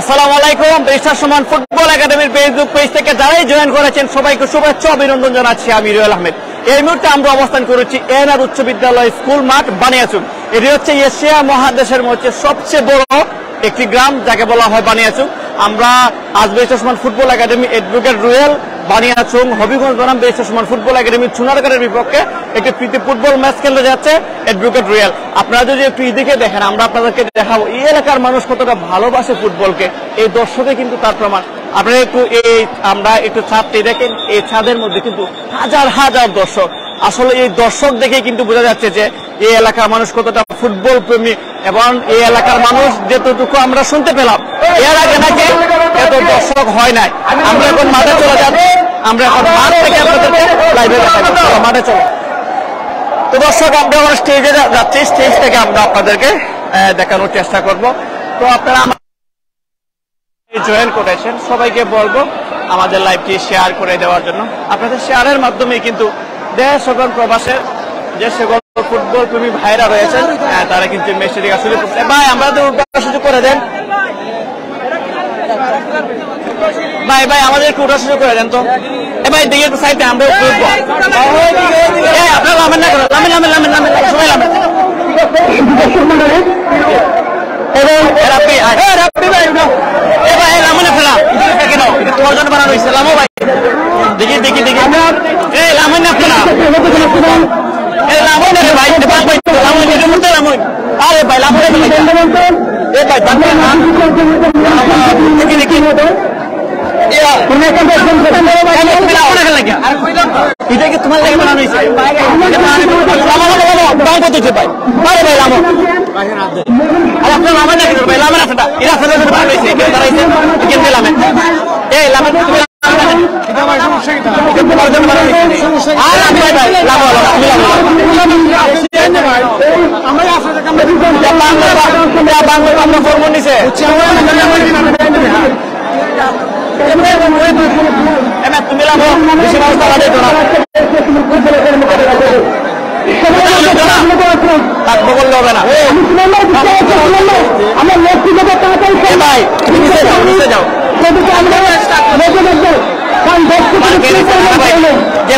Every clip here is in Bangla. আসসালামু আলাইকুম। ব্যারিস্টার সুমন ফুটবল একাডেমির ফেসবুক পেজ থেকে যারাই জয়েন করেছেন সবাইকে শুভেচ্ছা অভিনন্দন জানাচ্ছি। আমি রুহেল আহমেদ। এই মুহূর্তে আমরা অবস্থান করেছি এনআর উচ্চ বিদ্যালয় স্কুল মাঠ বানিয়াচং। এটি হচ্ছে এশিয়া মহাদেশের মধ্যে সবচেয়ে বড় একটি গ্রাম, যাকে বলা হয় বানিয়াচং। আমরা আজ barrister Suman football academy advocate Ruhel Baniachong Habiganj বনাম ব্যারিস্টার সুমন ফুটবল একাডেমি চুনারগড়ের বিপক্ষে একটি প্রীতি ফুটবল ম্যাচ খেলতে যাচ্ছে এডভোকেট রুহেল। আপনারা যদি একটু এদিকে দেখেন, আমরা আপনাদেরকে দেখাবো এই এলাকার মানুষ কতটা ভালোবাসে ফুটবলকে। এই দর্শকে কিন্তু তার প্রমাণ। আপনারা একটু আমরা একটু ছাদটি দেখেন, এই ছাদের মধ্যে কিন্তু হাজার হাজার দর্শক। আসলে এই দর্শক দেখে কিন্তু বোঝা যাচ্ছে যে এই এলাকার মানুষ কতটা ফুটবল প্রেমী। এবং এই এলাকার মানুষ যেতটুকু আমরা শুনতে পেলাম, এর আগে নাকি এত দর্শক হয় নাই। আমরা এখন মাঠে চলে যাচ্ছি, আমরা এখন মাঠ থেকে আপনাদেরকে লাইভে দেখাবো। মাঠে চলো তো দর্শক, আমরা এখন স্টেজে যাচ্ছি, স্টেজ থেকে আমরা আপনাদেরকে দেখানোর চেষ্টা করব। তো আপনারা জয়েন করেছেন সবাইকে বলবো আমাদের লাইভটি শেয়ার করে দেওয়ার জন্য। আপনাদের শেয়ারের মাধ্যমে কিন্তু দেশ এবং প্রবাসের যে সকল ফুটবল প্রেমী ভাইরা রয়েছেন তারা কিন্তু মেসেজটি আসলে ভাই আমাদের উদ্যোগ সুযোগ করে দেন, ভাই ভাই আমাদের একটু উঠা সুযোগ করে দেন তো। এ ভাই দিকে একটু সাইডে আমরা উঠবো, আপনারা লামেন না করেন, লামেন লামেন লামেন লামেন সবাই লামেন। তোমার জন্য বানানো হয়েছে লামো ভাই, দেখি দেখি দেখি লামেন না আপনারা। যে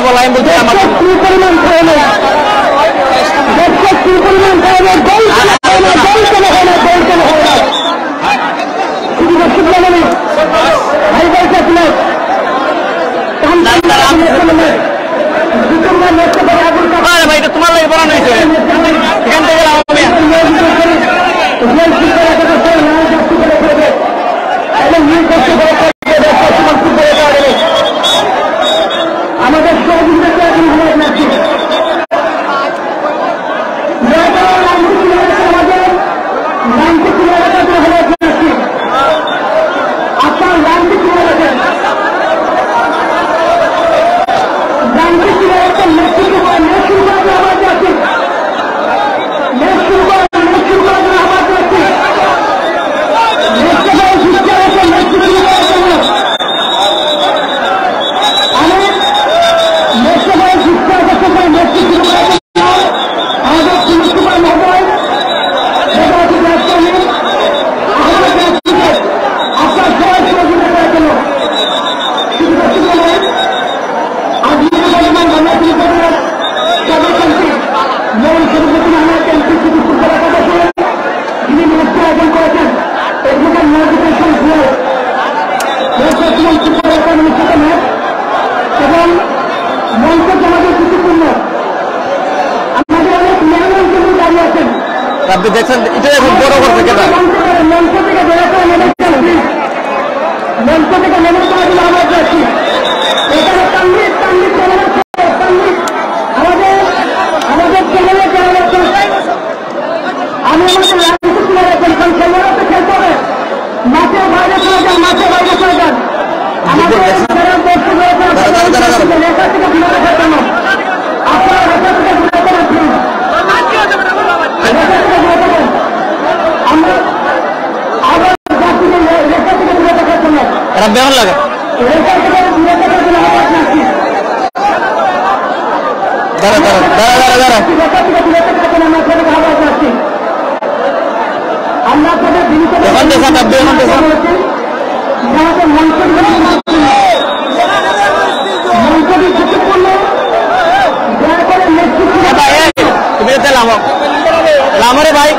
বলা আমি বলতে আমার আপনি দেখছেন এটা এখন বড় করতে গেলে বেহন লাগে দাঁড়া দাঁড়া দাঁড়া দাঁড়া দাঁড়া लाम रे भाई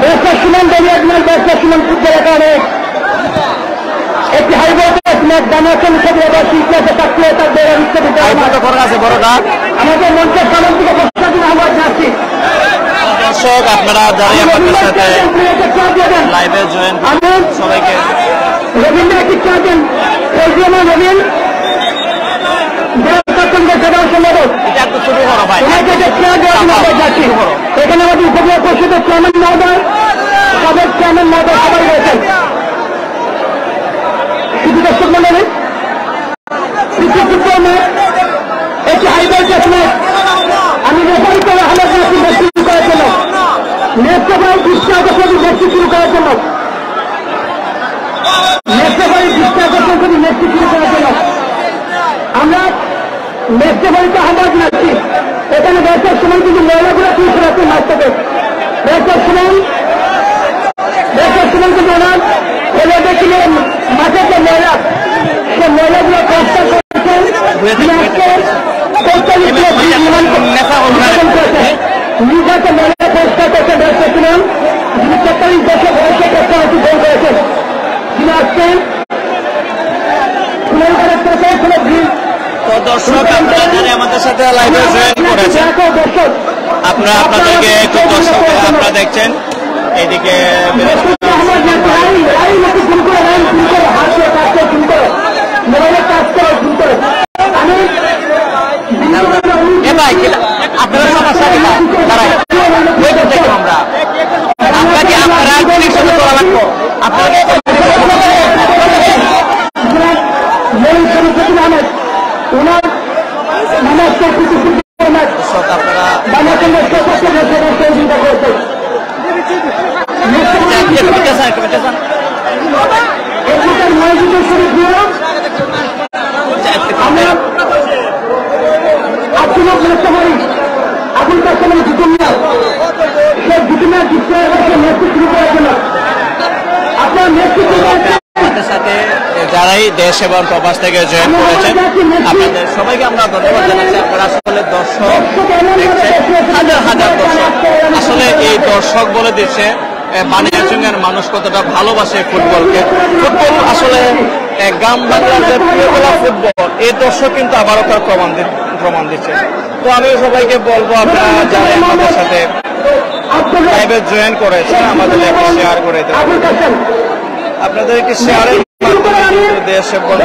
बैरिस्टर सुमन फुटबल एकाडেমি एक हाई वोल्टेज मैच বানিয়াচং विश्वविद्यालय शीतलता सक्रिय दौरा विश्वविद्यालय बड़ डाक हमें मंच सामने दिखे प्रशासन आहवान जाती दर्शक अपनारा दाड़ी अपने लाइव जयन सबा के रवींद्र शिक्षा दिन रवींद्र सभा सम्मेलन शुरू करो भाई जाती उपजिला परिषद चेयरमैन महोदय सबक चैनल महोदय सबाई रहे शुद्ध दर्शक मंडल कृषि फुटबल में एक हाई वोल्टेज मैच हमें रेफारी कर हालत में शुरू करार नेत्रबाई विश्वास नेतृत्व शुरू करार नेत्रबाई विश्वास नेतृत्व शुरू करार नेत्रबाई का आवाज नाची एखे बैठक समय क्योंकि महिलागुला क्यों फिर नाचते थे बैठक समय माथे से महिला से महिला जो प्रस्ताव मीडिया से महिला प्रस्ताव करते बैठते सुनाम जिन्हें 47 बच्चे भर के प्रस्ताव की बोल रहे थे जिन्हें आज के सुनाई का प्रस्ताव सुना भी तो दर्शक अपना जाने हमारे साथ लाइव ज्वाइन कर रहे हैं अपना अपना देखे तो दर्शक अपना देखते हैं ये देखे देश एवं प्रवास থেকে জয়েন করেছেন আপনাদের সবাইকে আমরা ধন্যবাদ জানাচ্ছি আপনারা আসলে দর্শক হাজার হাজার দর্শক আসলে এই দর্শক বলে দিচ্ছে বানিয়াচংয়ের মানুষ কতটা ভালোবাসে ফুটবলকে ফুটবল আসলে গ্রাম বাংলার যে প্রিয়লা ফুটবল এই দর্শক কিন্তু আবারও তার প্রমাণ দিচ্ছে তো আমি সবাইকে বলবো আপনারা যারা আমাদের সাথে লাইভে জয়েন করেছেন আমাদের লাইভে শেয়ার করে দেন আপনাদের একটি শেয়ারের देश से फुटबल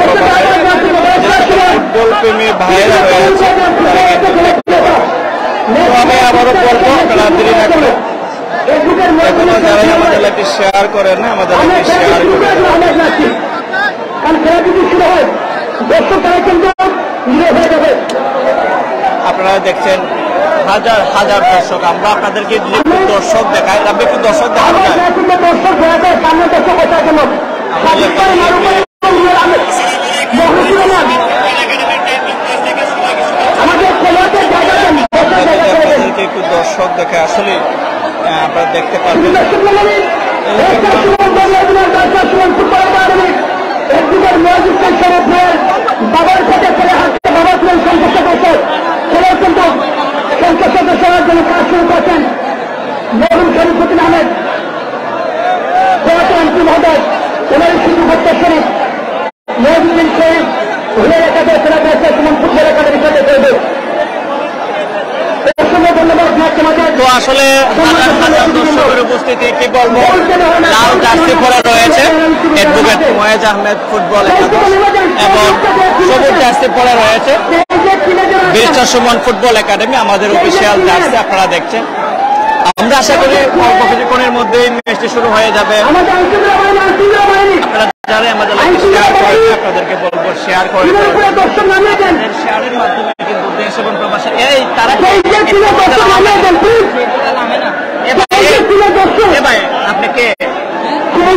प्रेमी भाइर तो हमें आबाद देरी ना करा एक शेयर करें ना शेयर अपनारा देखें हजार हजार दर्शक अपने दर्शक देखा एक दर्शक देखा दर्शक देखे आसले देखते এড.ময়েজ Uddin football academy barrister Suman football academy আমাদের অফিশিয়াল জার্সি আপনারা দেখছেন আমরা আশা করি অল্প কিছুক্ষণের মধ্যেই ম্যাচটি শুরু হয়ে যাবে আপনারা যারা আমাদের লাইক শেয়ার করেন আপনাদেরকে বলবো শেয়ার করেন শেয়ারের মাধ্যমে কিন্তু দেশ এবং প্রবাসী এই তারা এই ভাই আপনি কে খেলা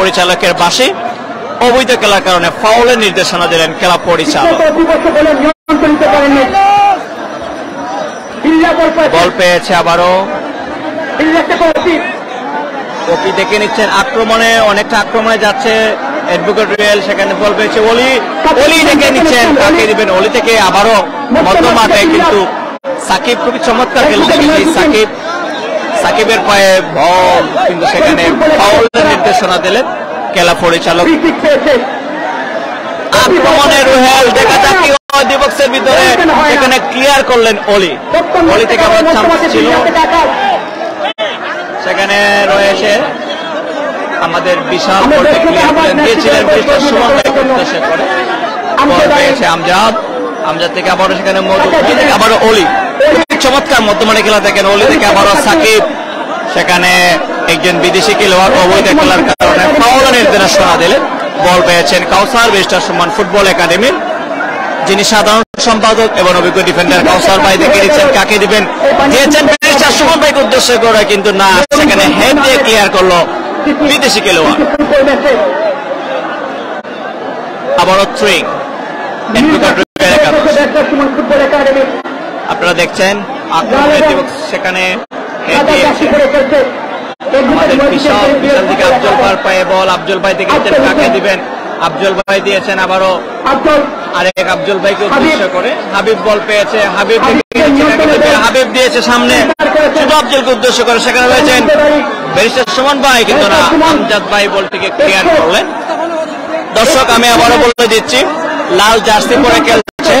পরিচালকের বাসে অবৈধ খেলার কারণে ফাউলের নির্দেশনা দিলেন খেলা পরিচালক। বল পেয়েছে আবারও, কপি দেখে নিচ্ছেন, আক্রমণে অনেকটা আক্রমণে যাচ্ছে এডভোকেট রুহেল, সেখানে বল পেয়েছে অলি, অলি দেখে নিচ্ছেন, তাকে দিবেন অলি থেকে আবারও মধ্যমাঠে, কিন্তু সাকিব খুবই চমৎকার খেলছে, সাকিব সাকিবের পায়ে বল, কিন্তু সেখানে ফাউলের নির্দেশনা দিলেন খেলা পরিচালক। আক্রমণে রুহেল, দেখা যাক কি হয়, দুই বক্সের ভিতরে এখানে ক্লিয়ার করলেন অলি, অলি থেকে আবার চান্স ছিল, সেখানে রয়েছে আমাদের বিশাল বলতে ক্লিয়ার করেন দিয়েছিলেন ব্যারিস্টার সুমন উদ্দেশ্যে করে, বল পেয়েছে আমজাদ, আমজাদ থেকে আবারও সেখানে মধু, থেকে আবারও অলি, চমৎকার মধ্যমানে খেলা দেখেন, অলি থেকে আবারও সাকিব, সেখানে একজন বিদেশি খেলোয়াড় অবৈধ খেলার কারণে ফাউল নির্দেশনা দিলেন। বল পেয়েছেন কাউসার, ব্যারিস্টার সুমন ফুটবল একাডেমির যিনি সাধারণ সম্পাদক এবং অভিজ্ঞ ডিফেন্ডার কাউসার ভাই, দেখে নিচ্ছেন কাকে দিবেন, দিয়েছেন ব্যারিস্টার সুমন ভাইকে উদ্দেশ্য করে, কিন্তু না সেখানে হেড দিয়ে ক্লিয়ার করলো বিদেশি খেলোয়াড়। আবারও থ্রি, আপনারা দেখছেন সেখানে আফজল ভাই থেকে কাকে দিবেন, আফজল ভাই দিয়েছেন আবারও আরেক আফজল ভাইকে উদ্দেশ্য করে, হাবিব বল পেয়েছে, হাবিব হাবিব দিয়েছে সামনে ছোট আফজলকে উদ্দেশ্য করে, সেখানে রয়েছেন ব্যারিস্টার সুমন ভাই, কিন্তু না আমজাদ ভাই বলটিকে ক্লিয়ার করলেন। দর্শক আমি আবারও বলে দিচ্ছি, লাল জার্সি পরে খেলছে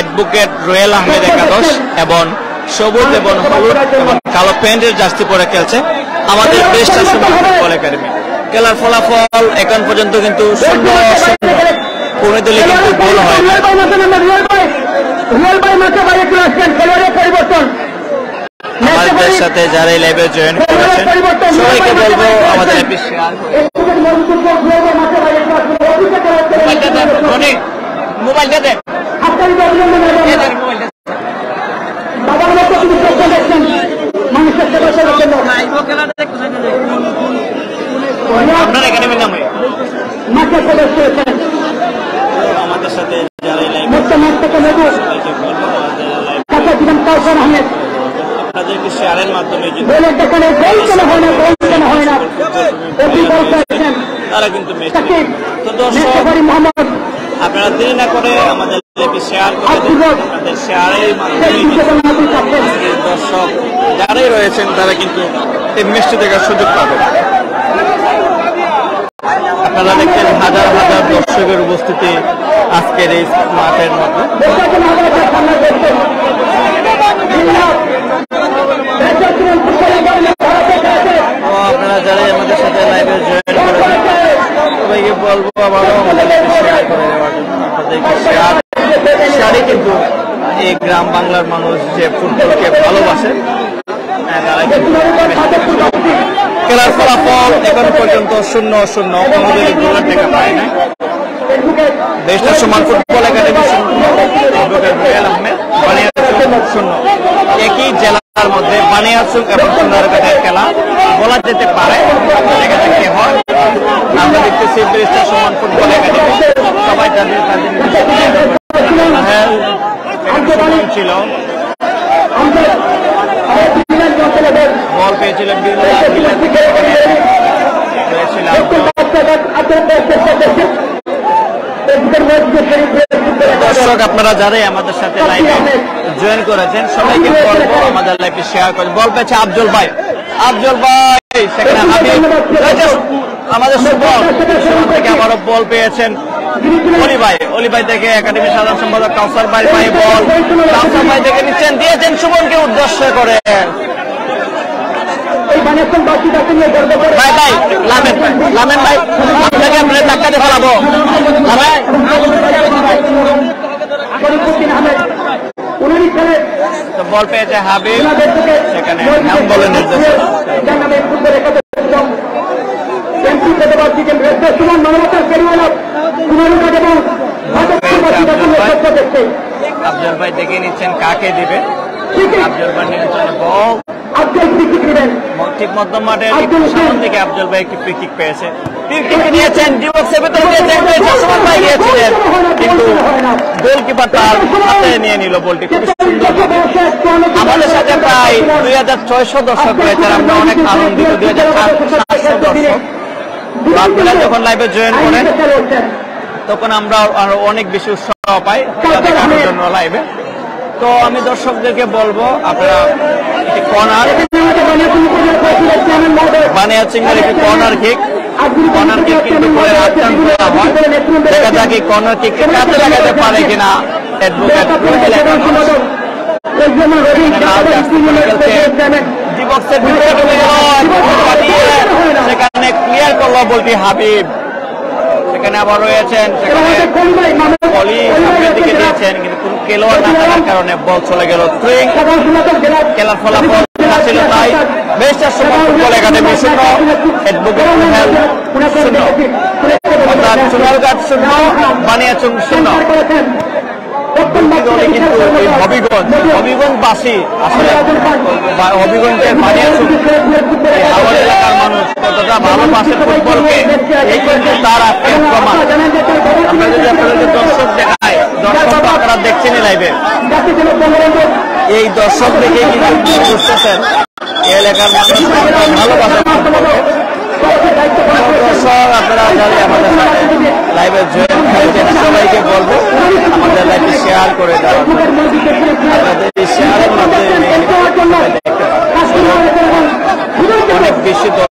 এডভোকেট রুহেল আহমেদ একাদশ, এবং সবুজ এবং হলুদ এবং কালো প্যান্টের জার্সি পরে খেলছে আমাদের ব্যারিস্টার সুমন ফুটবল একাডেমি। খেলার ফলাফল এখন পর্যন্ত কিন্তু কোন দলে কিন্তু গোল হয়, আমাদের সাথে যারা এই লাইভে জয়েন করেছেন সবাইকে বলবো আমাদের মোবাইলটা দেখ, আমাদের সাথে আপনাদেরকে শেয়ারের মাধ্যমে তারা কিন্তু আপনারা দেরি না করে আমাদের শেয়ার করে আপনাদের শেয়ারের মাধ্যমে দর্শক যারাই রয়েছেন তারা কিন্তু এই মিষ্টি দেখার সুযোগ পাবেন। আপনারা দেখছেন হাজার হাজার দর্শকের উপস্থিতি আজকের এই মাঠের মধ্যে। আপনারা যারাই আমাদের সাথে লাইভে জয়েন করেছেন সবাইকে বলবো আবারও শেয়ার করে দেওয়ার জন্য, আপনাদেরকে শেয়ারে কিন্তু এই গ্রাম বাংলার মানুষ যে ফুটবলকে ভালোবাসে তারা কিন্তু খেলার ফলাফল এখন পর্যন্ত 0-0, আমাদের গোলের দেখা পায় না। Barrister Suman football academy 0, Baniachong 0। একই জেলার মধ্যে বানিয়াচং এবং সুন্দরগড়ের খেলা বলা যেতে পারে, দেখা যাক কি হয়। আমরা দেখতেছি ব্যারিস্টার সুমন ফুটবল একাডেমি সবাই তাদের ছিল, বল পেয়েছিলেন দর্শক। আপনারা যারাই আমাদের সাথে লাইভে জয়েন করেছেন সবাইকে বলবো আমাদের লাইভে শেয়ার করেন। বল পেয়েছে আফজল ভাই, আফজল ভাই সেখানে আমাদের থেকে আবারও বল পেয়েছেন অলি ভাই, অলি ভাই থেকে একাডেমি সাধারণ সম্পাদক কাউসার ভাই, ভাই বল কাউসার ভাই থেকে নিচ্ছেন, দিয়েছেন সুমনকে উদ্দেশ্য করে, ভাই ভাই লামেন ভাই, লামেন ভাই আপনাকে আমরা ধাক্কা দিয়ে ফেলাবো, বল পেয়েছে হাবিব, সেখানে বলেন আফজল ভাই দেখে নিচ্ছেন কাকে দিবেন, আফজল ভাই নিয়ে বল ঠিক মধ্যম মাঠের সামনে থেকে আফজল ভাই একটি ফ্রি কিক পেয়েছে। ফ্রি কিক নিয়েছেন ডিবক্সের ভেতরে গিয়েছেন, সুমন ভাই গিয়েছিলেন কিন্তু গোলকিপার তার হাতে নিয়ে নিল বলটি। খুব সুন্দর। আমাদের সাথে প্রায় 2600 দর্শক রয়েছে, আমরা অনেক আনন্দিত। 2700 দর্শক আপনারা যখন লাইভে জয়েন করেন তখন আমরা আরো অনেক বেশি উৎসাহ পাই আপনাদের জন্য লাইভে। তো আমি দর্শকদেরকে বলবো আপনারা একটি কর্নার বানিয়াচং এর একটি কর্নার কিক কিন্তু বলের আত্মান্ত দেখা যায় কি কর্নার কিক কাজে লাগাতে পারে কিনা এডভোকেট রুহেল। ডিবক্সের ভিতরে চলে গেল, সেখানে ক্লিয়ার করলো বলটি হাবিব। সেখানে আবার রয়েছেন, সেখানে বলি সামনের দিকে দিয়েছেন কিন্তু কোন খেলোয়াড় না থাকার কারণে বল চলে গেল। খেলার ফলাফল ছিল তাই ব্যারিস্টার সুমন ফুটবল একাডেমি 0, এড.ময়েজ রুহেল 0, বানিয়াচং 0। কিন্তু হবিগঞ্জবাসী আসলে হবিগঞ্জের বানিয়াচং হাওড় এলাকার মানুষ কতটা ভালোবাসে ফুটবলকে, এই কিন্তু তার আজকে প্রমাণ। আমরা যদি আপনাদের দর্শক দেখাই, দর্শক আপনারা দেখছেন লাইভে, এই দর্শক দেখে কিন্তু বুঝতেছেন এই এলাকার মানুষ ভালোবাসে ফুটবলকে। দর্শক আপনারা যারা আমাদের সাথে লাইভে জয়েন করেছেন সবাইকে বলবো আমাদের লাইভে শেয়ার করে দাও। আপনাদের এই শেয়ারের মাধ্যমে অনেক বেশি দর্শক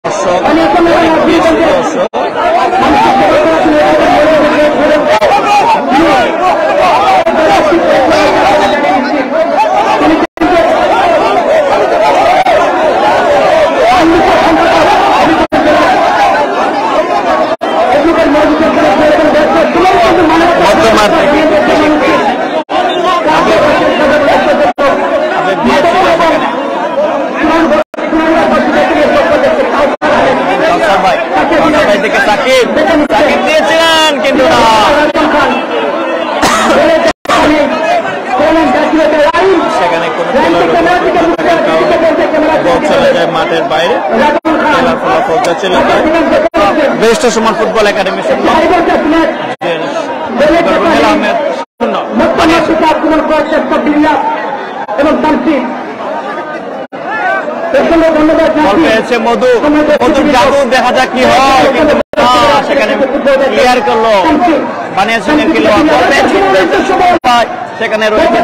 মাঠের বাইরে ব্যারিস্টার সুমন ফুটবল একাডেমি 0, মধু মধুর জাদু দেখা যাক কি হয়। সেখানে ক্লিয়ার করলো বানিয়াচং এর খেলোয়াড়, সেখানে রয়েছে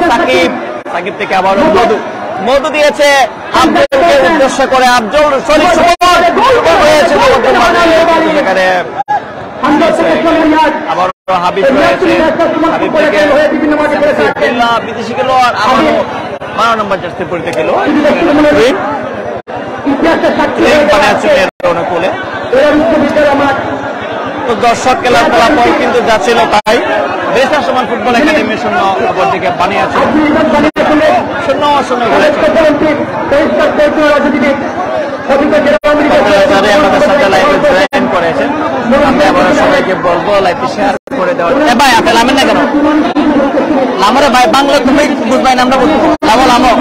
সাকিব থেকে আবার মধু, মধু দিয়েছে আফজলকে উদ্দেশ্য করে। আফজল সেখানে আবার হাবিব রয়েছে, হাবিব থেকে বিদেশি খেলোয়াড় আবারও 12 নম্বর জার্সি পরিতে খেলোয়াড় অনুকূলে। তো দর্শক খেলার ফলাফল কিন্তু যাচ্ছিল তাই ব্যারিস্টার সুমন ফুটবল একাডেমি 0, অপর দিকে বানিয়াচং 0-0 করেছেন। আমি আবারও সবাইকে বলবো লাইভে শেয়ার করে দেওয়ার। ভাই আপনি নামেন না কেন? লামরে ভাই বাংলা তুমি বুঝবাই না, আমরা বলবো লামো লামো।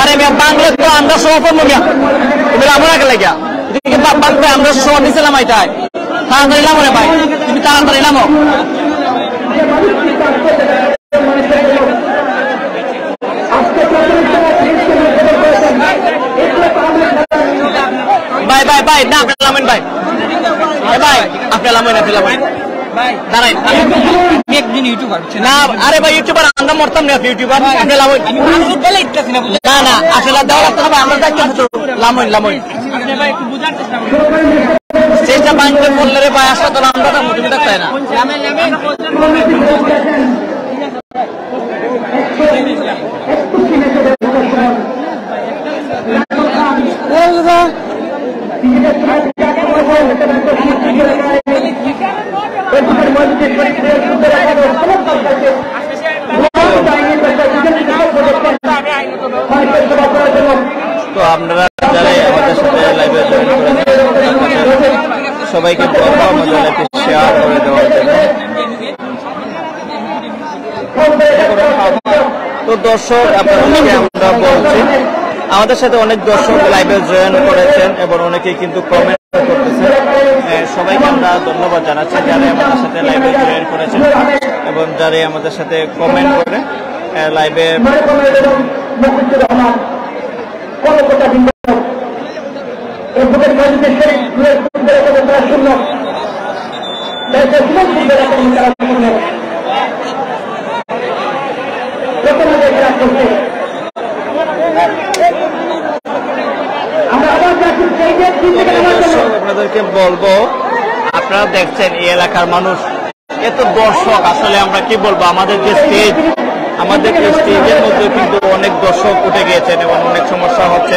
আরে ভাই বাংলা তো আমরা সব মিয়া তুমি লামরা গেলে গিয়া এদিকে বাদ ভাই আমরা সব নিছিলাম এইটাই তাড়াতাড়ি লামরে ভাই তুমি তাড়াতাড়ি লামো। ভাই ভাই ভাই না আপনি লামেন ভাই, ভাই আপনি লামেন আপনি লামেন ভাই দাঁড়াই আমি একজন ইউটিউবার না। আরে ভাই ইউটিউবার আমরা মরতাম না, আপনি ইউটিউবার আপনি লামেন। আমি মানুষ বলে ইচ্ছাছি না না না আসলে দেওয়া রাখতে হবে, আমরা দেখতে লামেন লামেন আপনি ভাই একটু বুঝার চেষ্টা করুন। চেষ্টা বাংলা বললে রে ভাই আসলে তো আমরা তো মুখে থাকতে না। তো আপনারা যারা আমাদের সাথে লাইভে জয়েন করেছেন সবাইকে বলবো আমাদের লাইভে শেয়ার করে দেওয়ার জন্য। তো দর্শক আপনারা আমরা বলছি আমাদের সাথে অনেক দর্শক লাইভে জয়েন করেছেন এবং অনেকেই কিন্তু কমেন্ট করতেছেন। সবাইকে আমরা ধন্যবাদ জানাচ্ছি যারা আমাদের সাথে লাইভে জয়েন করেছেন এবং যারা আমাদের সাথে কমেন্ট করে লাইভে। আপনাদেরকে বলবো, আপনারা দেখছেন এই এলাকার মানুষ এত দর্শক, আসলে আমরা কি বলবো, আমাদের যে স্টেজ, আমাদের স্টেজের মধ্যে কিন্তু অনেক দর্শক উঠে গিয়েছেন এবং অনেক সমস্যা হচ্ছে।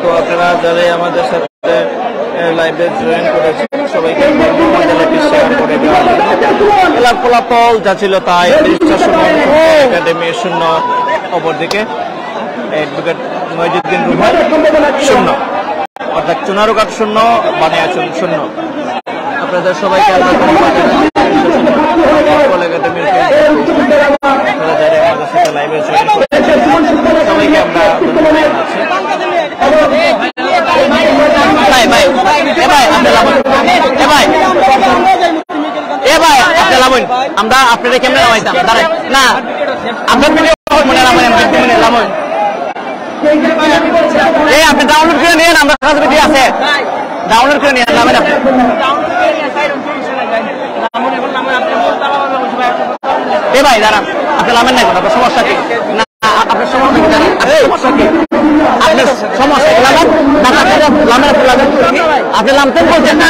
তো আপনারা যারা আমাদের সাথে লাইভে জয়েন করেছেন সবাইকে খেলার ফলাফল যা ছিল তাই ব্যারিস্টার সুমন ফুটবল একাডেমি 0, অপরদিকে এড. ময়েজ উদ্দিন রুহেল 0, অর্থাৎ চুনারুঘাট 0, বানিয়াচং 0। আপনাদের সবাইকে আমরা আপনারা কেমনে নামাইতাম না আপনার ভিডিও মনে নামাই এই আপনি ডাউনলোড করে নিয়ে আমরা কাছে ভিডিও আছে ডাউনলোড করে নিয়ে নামেন আপনি এ ভাই দাঁড়ান আপনি নামেন না আপনার সমস্যা কি না আপনার সমস্যা কি জানেন সমস্যা কি আপনার সমস্যা লাগান না লামের আপনি লাগান আপনি লামতেন বলছেন না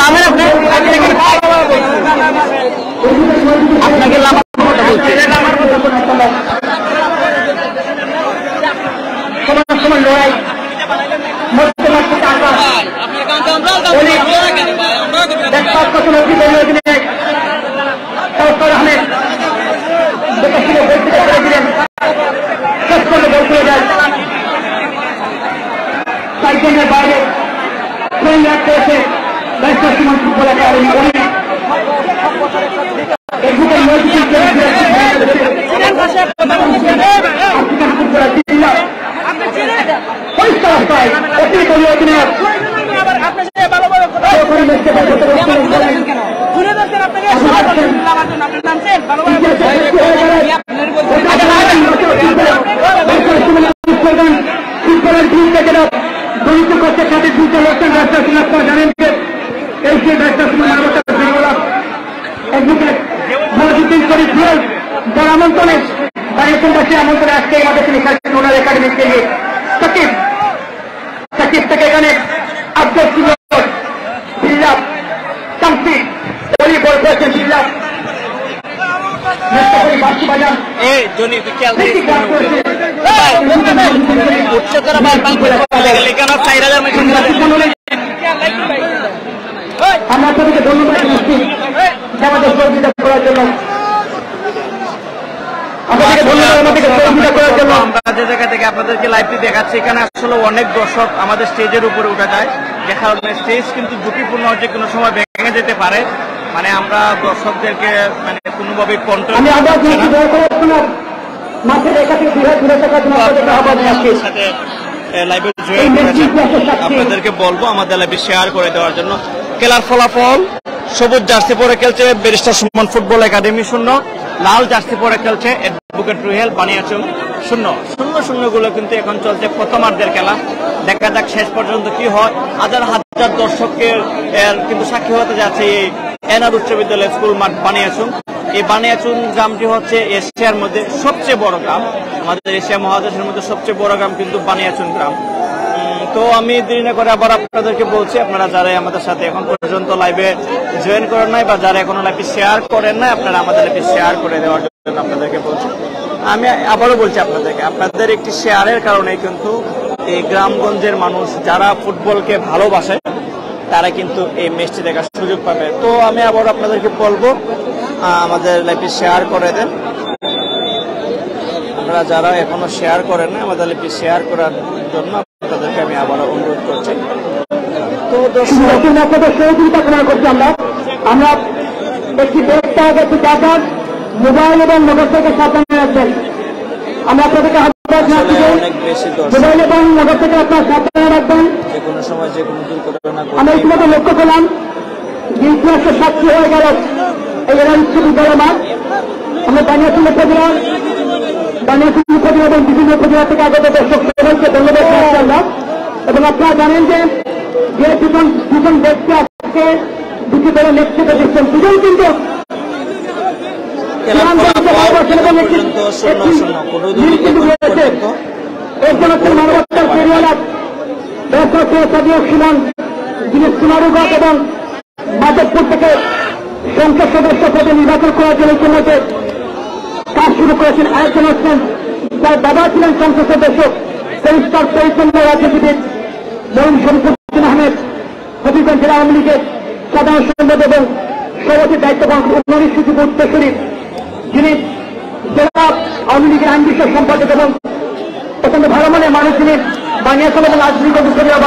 লামেন আপনি আপনাকে লামার কথা বলছি আপনাদেরকে বলবো আমাদের লাইভে শেয়ার করে দেওয়ার জন্য। খেলার ফলাফল সবুজ জার্সি পরে খেলছে ব্যারিস্টার সুমন ফুটবল একাডেমি 0, লাল জার্সি পরে খেলছে এড. রুহেল বানিয়াচং 0-0। গুলো কিন্তু এখন চলছে প্রথমার্ধের খেলা, দেখা যাক শেষ পর্যন্ত কি হয়। হাজার হাজার দর্শকের কিন্তু সাক্ষী হতে যাচ্ছে এই এনআর উচ্চ বিদ্যালয় স্কুল মাঠ বানিয়াচং। এই বানিয়াচং গ্রামটি হচ্ছে এশিয়ার মধ্যে সবচেয়ে বড় গ্রাম, আমাদের এশিয়া মহাদেশের মধ্যে সবচেয়ে বড় গ্রাম কিন্তু বানিয়াচং গ্রাম। তো আমি দেরি না করে আবার আপনাদেরকে বলছি, আপনারা যারা আমাদের সাথে এখন পর্যন্ত লাইভে জয়েন করেন নাই বা যারা এখনো লাইভে শেয়ার করেন নাই, আপনারা আমাদের লাইভে শেয়ার করে দেওয়ার জন্য আপনাদেরকে বলছি। আমি আবারও বলছি আপনাদেরকে, আপনাদের একটি শেয়ারের কারণে কিন্তু এই গ্রামগঞ্জের মানুষ যারা ফুটবলকে ভালোবাসে তারা কিন্তু এই ম্যাচটি দেখার সুযোগ পাবে। তো আমি আবারও আপনাদেরকে বলবো আমাদের লাইভে শেয়ার করে দেন, আপনারা যারা এখনো শেয়ার করেন না আমাদের লাইভে শেয়ার করার জন্য তাদেরকে আমি আবারও অনুরোধ করছি। তো দর্শক সহযোগিতা আমরা একটি মোবাইল এবং মোটর থেকে সাবধানে রাখবেন। আমরা আপনাদেরকে আহ্বান জানাচ্ছি মোবাইল এবং মোটর থেকে আপনারা সাবধানে রাখবেন। যে কোনো সময় যে কোনো দুর্ঘটনা ঘটে আমরা ইতিমধ্যে লক্ষ্য করলাম ইতিহাসের সাক্ষী হয়ে গেল এই বিশ্ববিদ্যালয় মাঠ। আমরা বানিয়াচং উপজেলার এবং বিভিন্ন উপজেলা থেকে আগত দর্শক সবাইকে ধন্যবাদ জানাচ্ছি। এবং আপনারা জানেন যে দুজন ব্যক্তি আজকে দুটি দলের নেতৃত্ব দিচ্ছেন, দুজন কিন্তু এবং মাধবপুর থেকে সংসদ সদস্য পদে নির্বাচন করার জন্য ইতিমধ্যে কাজ শুরু করেছেন। আয়োজন হচ্ছেন যার বাবা ছিলেন সংসদ সদস্য ব্যারিস্টার সৈয়দ সায়েদুল রাজনীতিবিদ মঈন শরীফুদ্দিন আহমেদ হবিগঞ্জ জেলা আওয়ামী লীগের সাধারণ সম্পাদক এবং সভাপতির দায়িত্ব পালন উত্তরসূরি, যিনি জেলা আওয়ামী লীগের আইন বিষয়ক সম্পাদক এবং অত্যন্ত ভালো মানের মানুষ, যিনি বানিয়াচং এবং আওয়ামী লীগের সেবা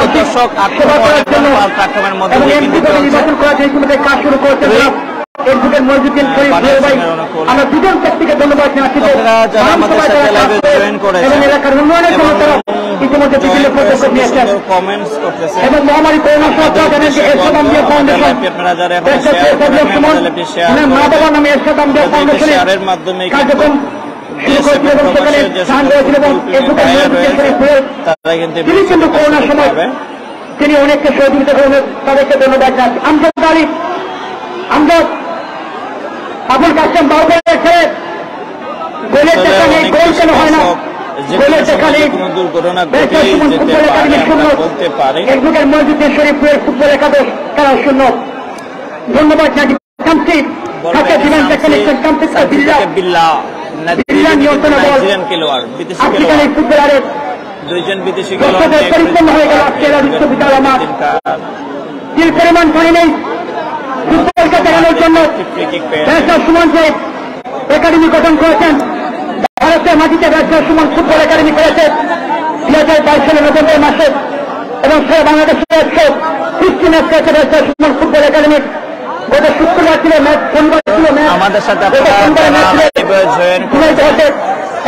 করার জন্য এবং এমপি পদে নির্বাচন করার জন্য ইতিমধ্যে কাজ শুরু করতে এড.ময়েজ উদ্দিন রুহেল। আমরা দুজন ব্যক্তিকে ধন্যবাদ জানাচ্ছি এবং এলাকার উন্নয়নের জন্য তারা ইতিমধ্যে বিভিন্ন পদক্ষেপ নিয়েছেন। এবং মহামারী করোনা মা বাবা নামে এরশাদ আমদিয়া ফাউন্ডেশনের কার্যক্রম তিনি কিন্তু করোনার সময় তিনি অনেককে সহযোগিতা করেন, তাদেরকে ধন্যবাদ জানাচ্ছি। আমরা আবুল কাসেম বাউলের ছেলে গোলের দেখা নেই, গোল কেন হয় না, গোলের দেখা নেই। ব্যারিস্টার সুমন ফুটবল একাডেমি শূন্য, এড.ময়েজ উদ্দিন রুহেল ফুটবল একাদশ তারা শূন্য। ধন্যবাদ জানি কমপ্লিট খাতা জীবন টেকনিক্যাল কমপ্লিট বিল্লাহ বিল্লাহ নিয়ন্ত্রণ বল আফ্রিকান এই ফুটবলারের দুইজন বিদেশি খেলোয়াড় পরিপূর্ণ হয়ে গেল আজকের বিশ্ববিদ্যালয় মাঠ। দিল পরিমাণ করে নেই ফুটবলকে দেখানোর জন্য ব্যারিস্টার সুমন যে একাডেমি গঠন করেছেন ভারতের মাটিতে। ব্যারিস্টার সুমন ফুটবল একাডেমি করেছে 2022 সালের নভেম্বর মাসে এবং সারা বাংলাদেশের 160 ম্যাচ করেছে ব্যারিস্টার সুমন ফুটবল একাডেমি। গত শুক্রবার ছিল ম্যাচ, সোমবার ছিল ম্যাচ, আমাদের সাথে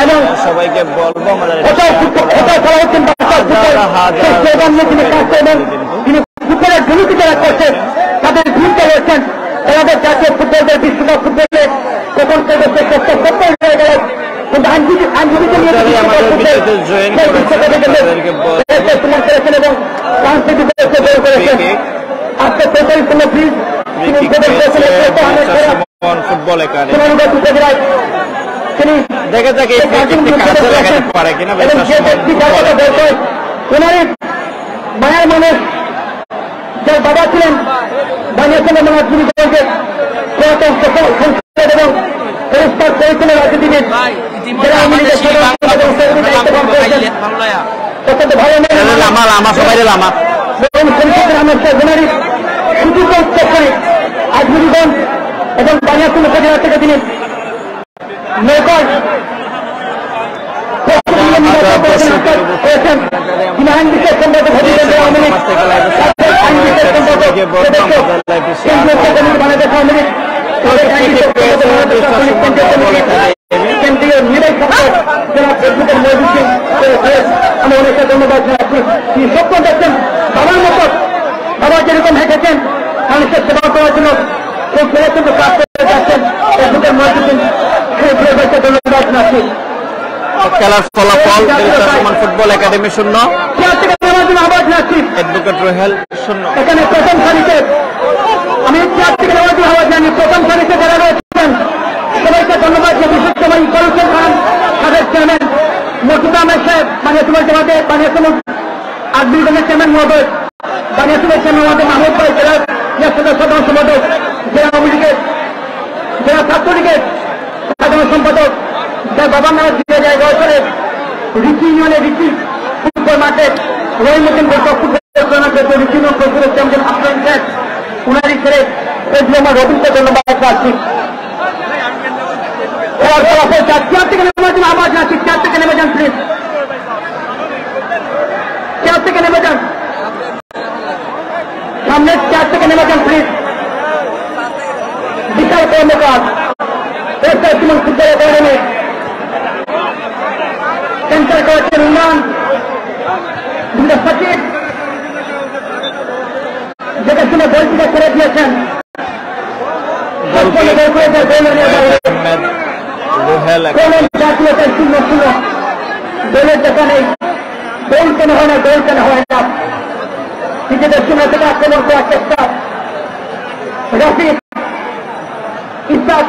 এবং সবাইকে বলবো আমাদের তিনি ফুটবলের ভূমিকা যারা করছেন তাদের ভূমিকা রয়েছেন। আমাদের জাতীয় ফুটবলের বিশ্বকাপ ফুটবলে প্রথম হয়ে গেলেন এবং আজকে পরিপূর্ণ ফিল্ড ফুটবল তিনি দেখে থাকে মায়ের মানুষ যার বাবা ছিলেন বানিয়াচং এবং বানিয়াচং উপজেলা থেকে তিনি আমি অনেকটা ধন্যবাদ জানাচ্ছি। তিনি সত্য দেখছেন বাবার মতো, বাবা যেরকম হেঁটেছেন মানুষের সেবা করার জন্য সেই ফেরার জন্য কাজ করে যাচ্ছেন। খেলার ফলাফল সুমন ফুটবল একাডেমি শূন্য, এডভোকেট রুহেল শূন্য। এখানে প্রথম সারিতে আমি আওয়াজ জানি প্রথম সারিতে যারা রয়েছেন সবাইকে ধন্যবাদ। যে বিশেষ করে কলসেন খান সাবেক চেয়ারম্যান মসুদ আহমেদ সাহেব বানিয়াচং জেলাতে, বানিয়াচং আব্দুলের চেয়ারম্যান মহোদয়, বানিয়াচংয়ের চেয়ারম্যান মহোদয় মাহমুদ ভাই, জেলার সাধারণ সম্পাদক, জেলা আওয়ামী লীগের জেলা ছাত্রলীগের সাধারণ সম্পাদক, যার বাবার নামে দিয়ে যায় রয়েছে রিকি ইউনিয়নের রিকি ফুটবল মাঠে রহিমুদ্দিন বৈঠক ফুটবল রিকি ইউনিয়ন ফুটবলের চেয়ারম্যান আফরান শেখ উনারি ছেলে এগুলো আমার রবীন্দ্র ধন্যবাদ পাচ্ছি। চেয়ার থেকে নেমে যান, আওয়াজ আসছি, চেয়ার থেকে নেমে যান প্লিজ, চেয়ার থেকে নেমে যান, সামনে চেয়ার থেকে নেমে যান please. Bishal Karmakar barrister Suman football academy centre কোচের উন্নয়ন দুটো সচিব যেটা কিনা বলটিটা করে দিয়েছেন দলের দেখা নেই গোল কেন হয় না নিজেদের সীমা থেকে আক্রমণ করার চেষ্টা রফিক ইসাদ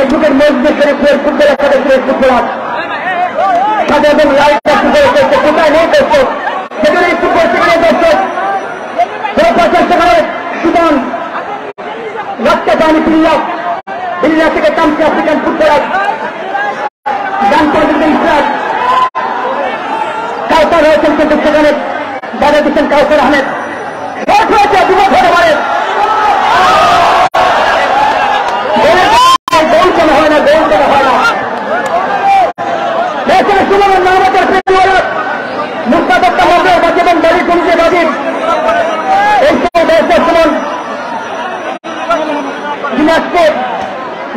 এডভোকেট মজুর শরীফের ফুটবল একাডেমির ফুটবলার সাদা এবং লাল ফুটবল খেলতে কোথায় নেই দর্শক সেখানে ফুটবল সেখানে দর্শক সেখানে সুমন রাখতে পানি বিল্লা বিল্লা থেকে কামসি আফ্রিকান ফুটবলার ডান পাশে ইসাদ কাউসার হয়েছেন কিন্তু সেখানে বাধা দিচ্ছেন কাউসার আহমেদ শট হয়েছে দুবার ধরে মারে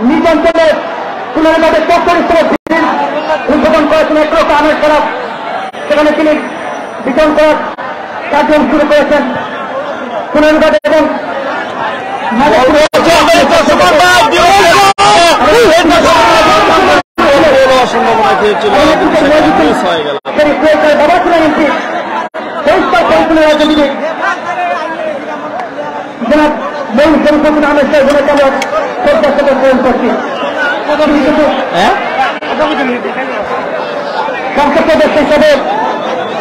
নিজ অঞ্চলে পুনর্বাদের তৎপরিশ্রম উদ্বোধন করেছেন একরক্ত আমের খারাপ সেখানে তিনি বিতরণ করার কার্যক্রম শুরু করেছেন পুনর্বাদ এবং সংসদ সদস্য হিসেবে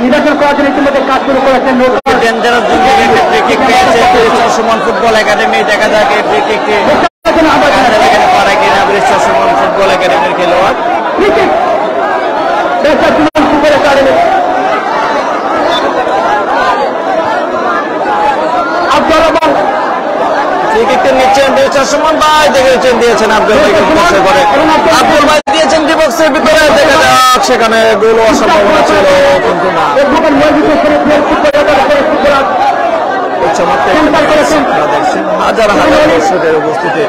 নির্বাচন করার জন্য ইতিমধ্যে কাজ শুরু করেছেন সুমন ফুটবল একাডেমি দেখা যাক সুমন ফুটবল একাডেমির খেলোয়াড় সুমন ফুটবল একাডেমি সেখানে গোল অসম্ভাবনা ছিল হাজার হাজার দর্শকের উপস্থিতি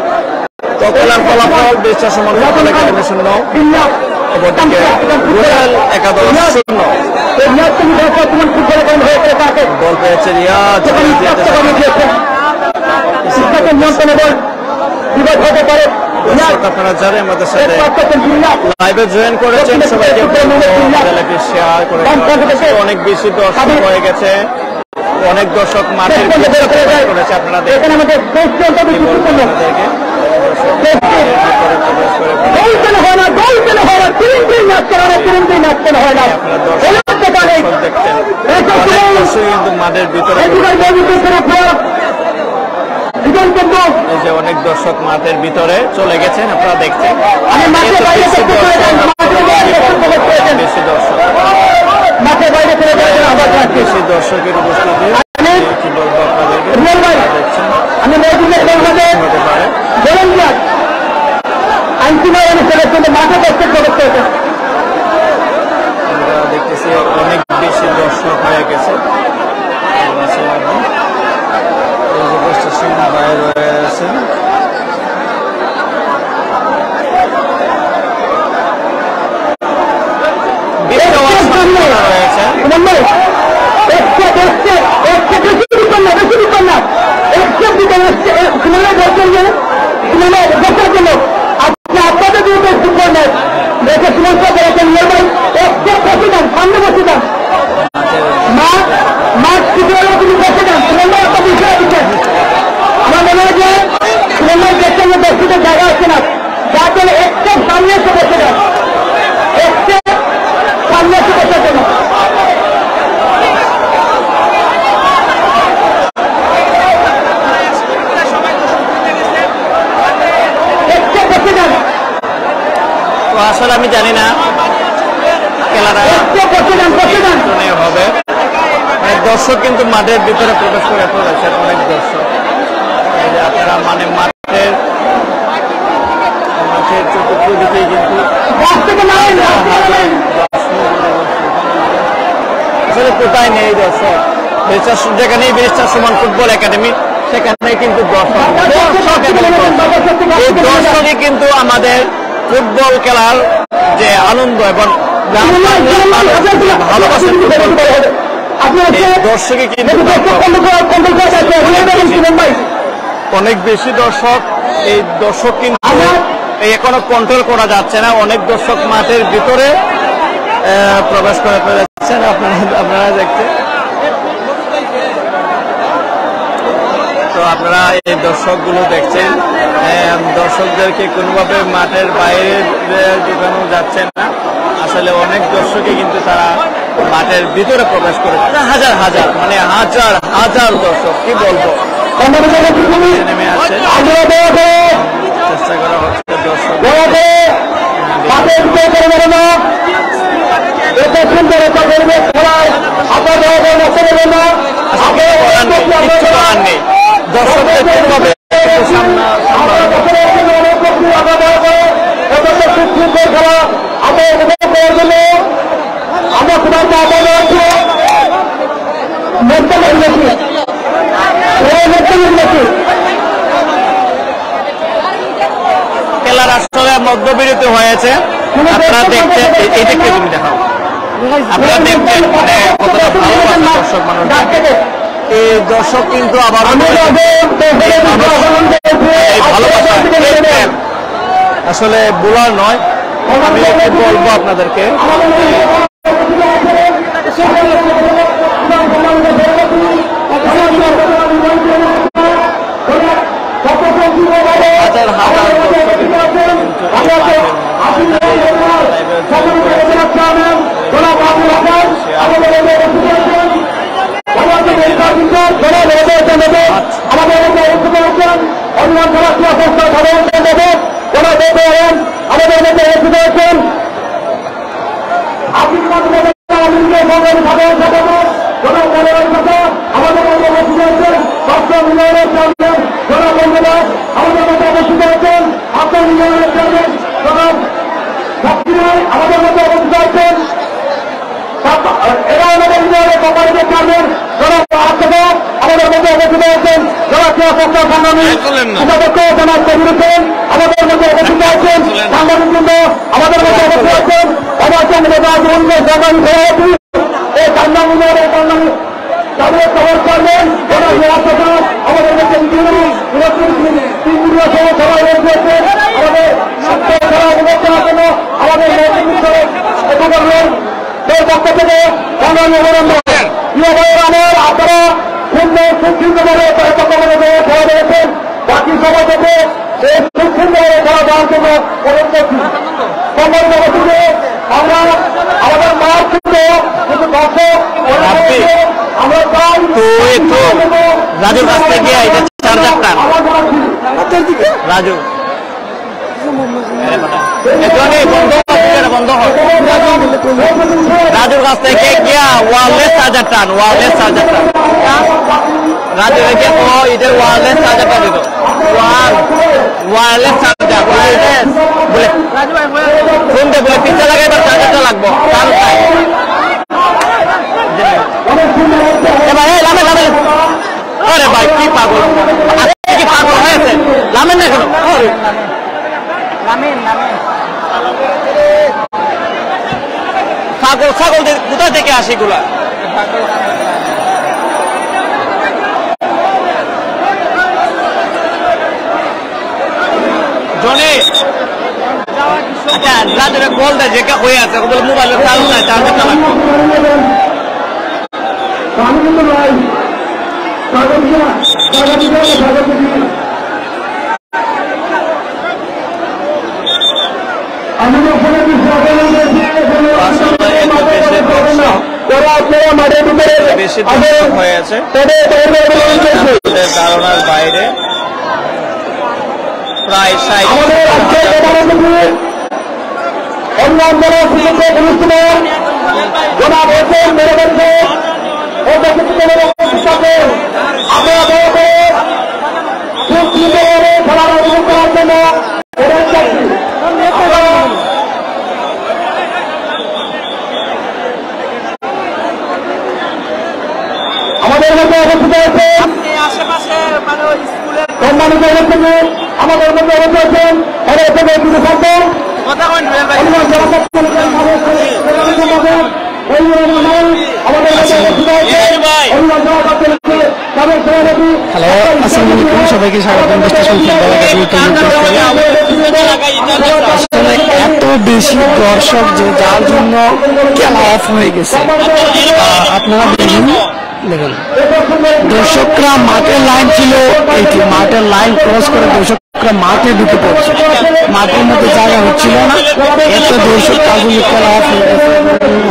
তো খেলার ফলাফল ব্যারিস্টার সুমন ফুটবল একাডেমি 0 অপরদিকে রুহেল 11-0 গোল পেয়েছে রিয়াজ আপনারা যারা আমাদের সাথে লাইভে জয়েন করেছেন সবাইকে শেয়ার করেছেন অনেক বেশি দর্শক হয়ে গেছে অনেক দর্শক মাঠের করেছে আপনারা কিন্তু মাঠের ভিতরে অনেক দর্শক মাঠের ভিতরে চলে গেছেন আপনারা দেখছেন বেশি দর্শকের উপস্থিতি আমরা দেখতেছি অনেক বেশি দর্শক হয়ে গেছে আসলে আমি জানি না খেলাটা হবে দর্শক কিন্তু মাঠের ভিতরে প্রবেশ করে ফেলেছেন অনেক দর্শক আপনারা মানে মাঠের মাঠের চতুর্থ দিকে কিন্তু আসলে কোথায় নেই দর্শক যেখানেই ব্যারিস্টার সুমন ফুটবল একাডেমি সেখানে কিন্তু দর্শক কিন্তু আমাদের ফুটবল খেলার যে আনন্দ এবং ভালোবাসা দর্শকে অনেক বেশি দর্শক, এই দর্শক কিন্তু এখনো কন্ট্রোল করা যাচ্ছে না। অনেক দর্শক মাঠের ভিতরে প্রবেশ করে ফেলেছেন, আপনারা দেখছেন। তো আপনারা এই দর্শকগুলো দেখছেন, দর্শকদেরকে কোনোভাবে মাঠের বাইরে ঢোকানো যাচ্ছে না। আসলে অনেক দর্শকই কিন্তু তারা মাঠের ভিতরে প্রবেশ করে, হাজার হাজার মানে হাজার হাজার দর্শক, কি বলবো, নেমে আসছে। চেষ্টা করা হচ্ছে খেলার আসলে মধ্যবিরতি হয়েছে। আপনারা দেখতে এটাকে তুমি দেখাও, আপনারা দেখবেন কতটা ভালোবাসা দর্শক মানুষ। এই দর্শক কিন্তু আবার ভালোবাসা আসলে বলার নয়, আমি বলবো আপনাদেরকে। হ্যালো, আসসালামু আলাইকুম। সবাইকে স্বাগত। Barrister Suman football academy. এত বেশি দর্শক যে যার জন্য খেলা অফ হয়ে গেছে। আপনারা দেখুন, দর্শকরা মাঠের লাইন ছিল, এটি মাঠের লাইন ক্রস করে দর্শকরা মাঠে ঢুকে পড়ছে। মাঠের মধ্যে জায়গা হচ্ছিল না, এত দর্শক কাজগুলি খেলা অফ হয়ে গেছে।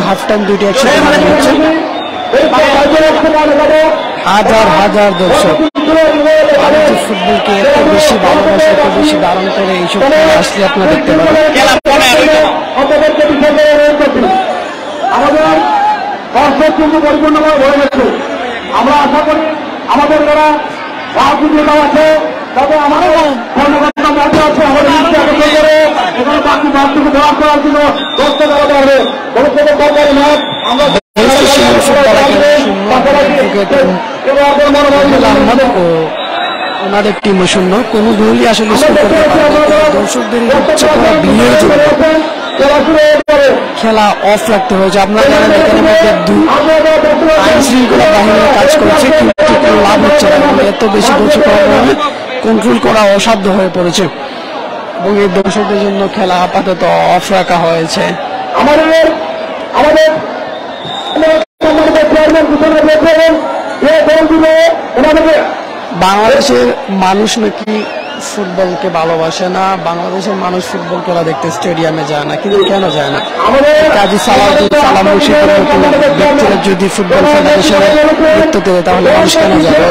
হাফ টাইম দুইটি একসাথে মারা হচ্ছে, হাজার হাজার দর্শক ভারতীয় ফুটবলকে এত বেশি ভালোবাসে, এত বেশি দারুণ করে এইসব আসলে আপনারা দেখতে পাবেন। আমাদের অসম্পূর্ণ পরিপূর্ণভাবে হয়ে গেছে। আমরা আশা করি আমাদের যারা রাজনীতিটা আছে তাদের আমারও কর্মকর্তা ব্যর্থ আছে, আমাদের এখানে বাকি বাস্তবকে দেওয়া করার জন্য দশটা দেওয়া যাবে ভবিষ্যতের দরকারি ম্যাচ। আমরা ওনাদের টিমও শূন্য, কোন দলই আসলে দর্শকদের খেলা অফ রাখতে হয়েছে। আপনারা জানেন আইন শৃঙ্খলা বাহিনী কাজ করছে, কিন্তু লাভ হচ্ছে না। এত বেশি দর্শক কন্ট্রোল করা অসাধ্য হয়ে পড়েছে এবং এই দর্শকদের জন্য খেলা আপাতত অফ রাখা হয়েছে। আমাদের বাংলাদেশের মানুষ নাকি ফুটবলকে ভালোবাসে না, বাংলাদেশের মানুষ ফুটবল খেলা দেখতে স্টেডিয়ামে যায় না। কিন্তু কেন যায় না? কাজী সালাম ব্যক্তিরা যদি ফুটবল ফেডারেশনে দেখতে দেবে তাহলে মানুষ কেন যাবে?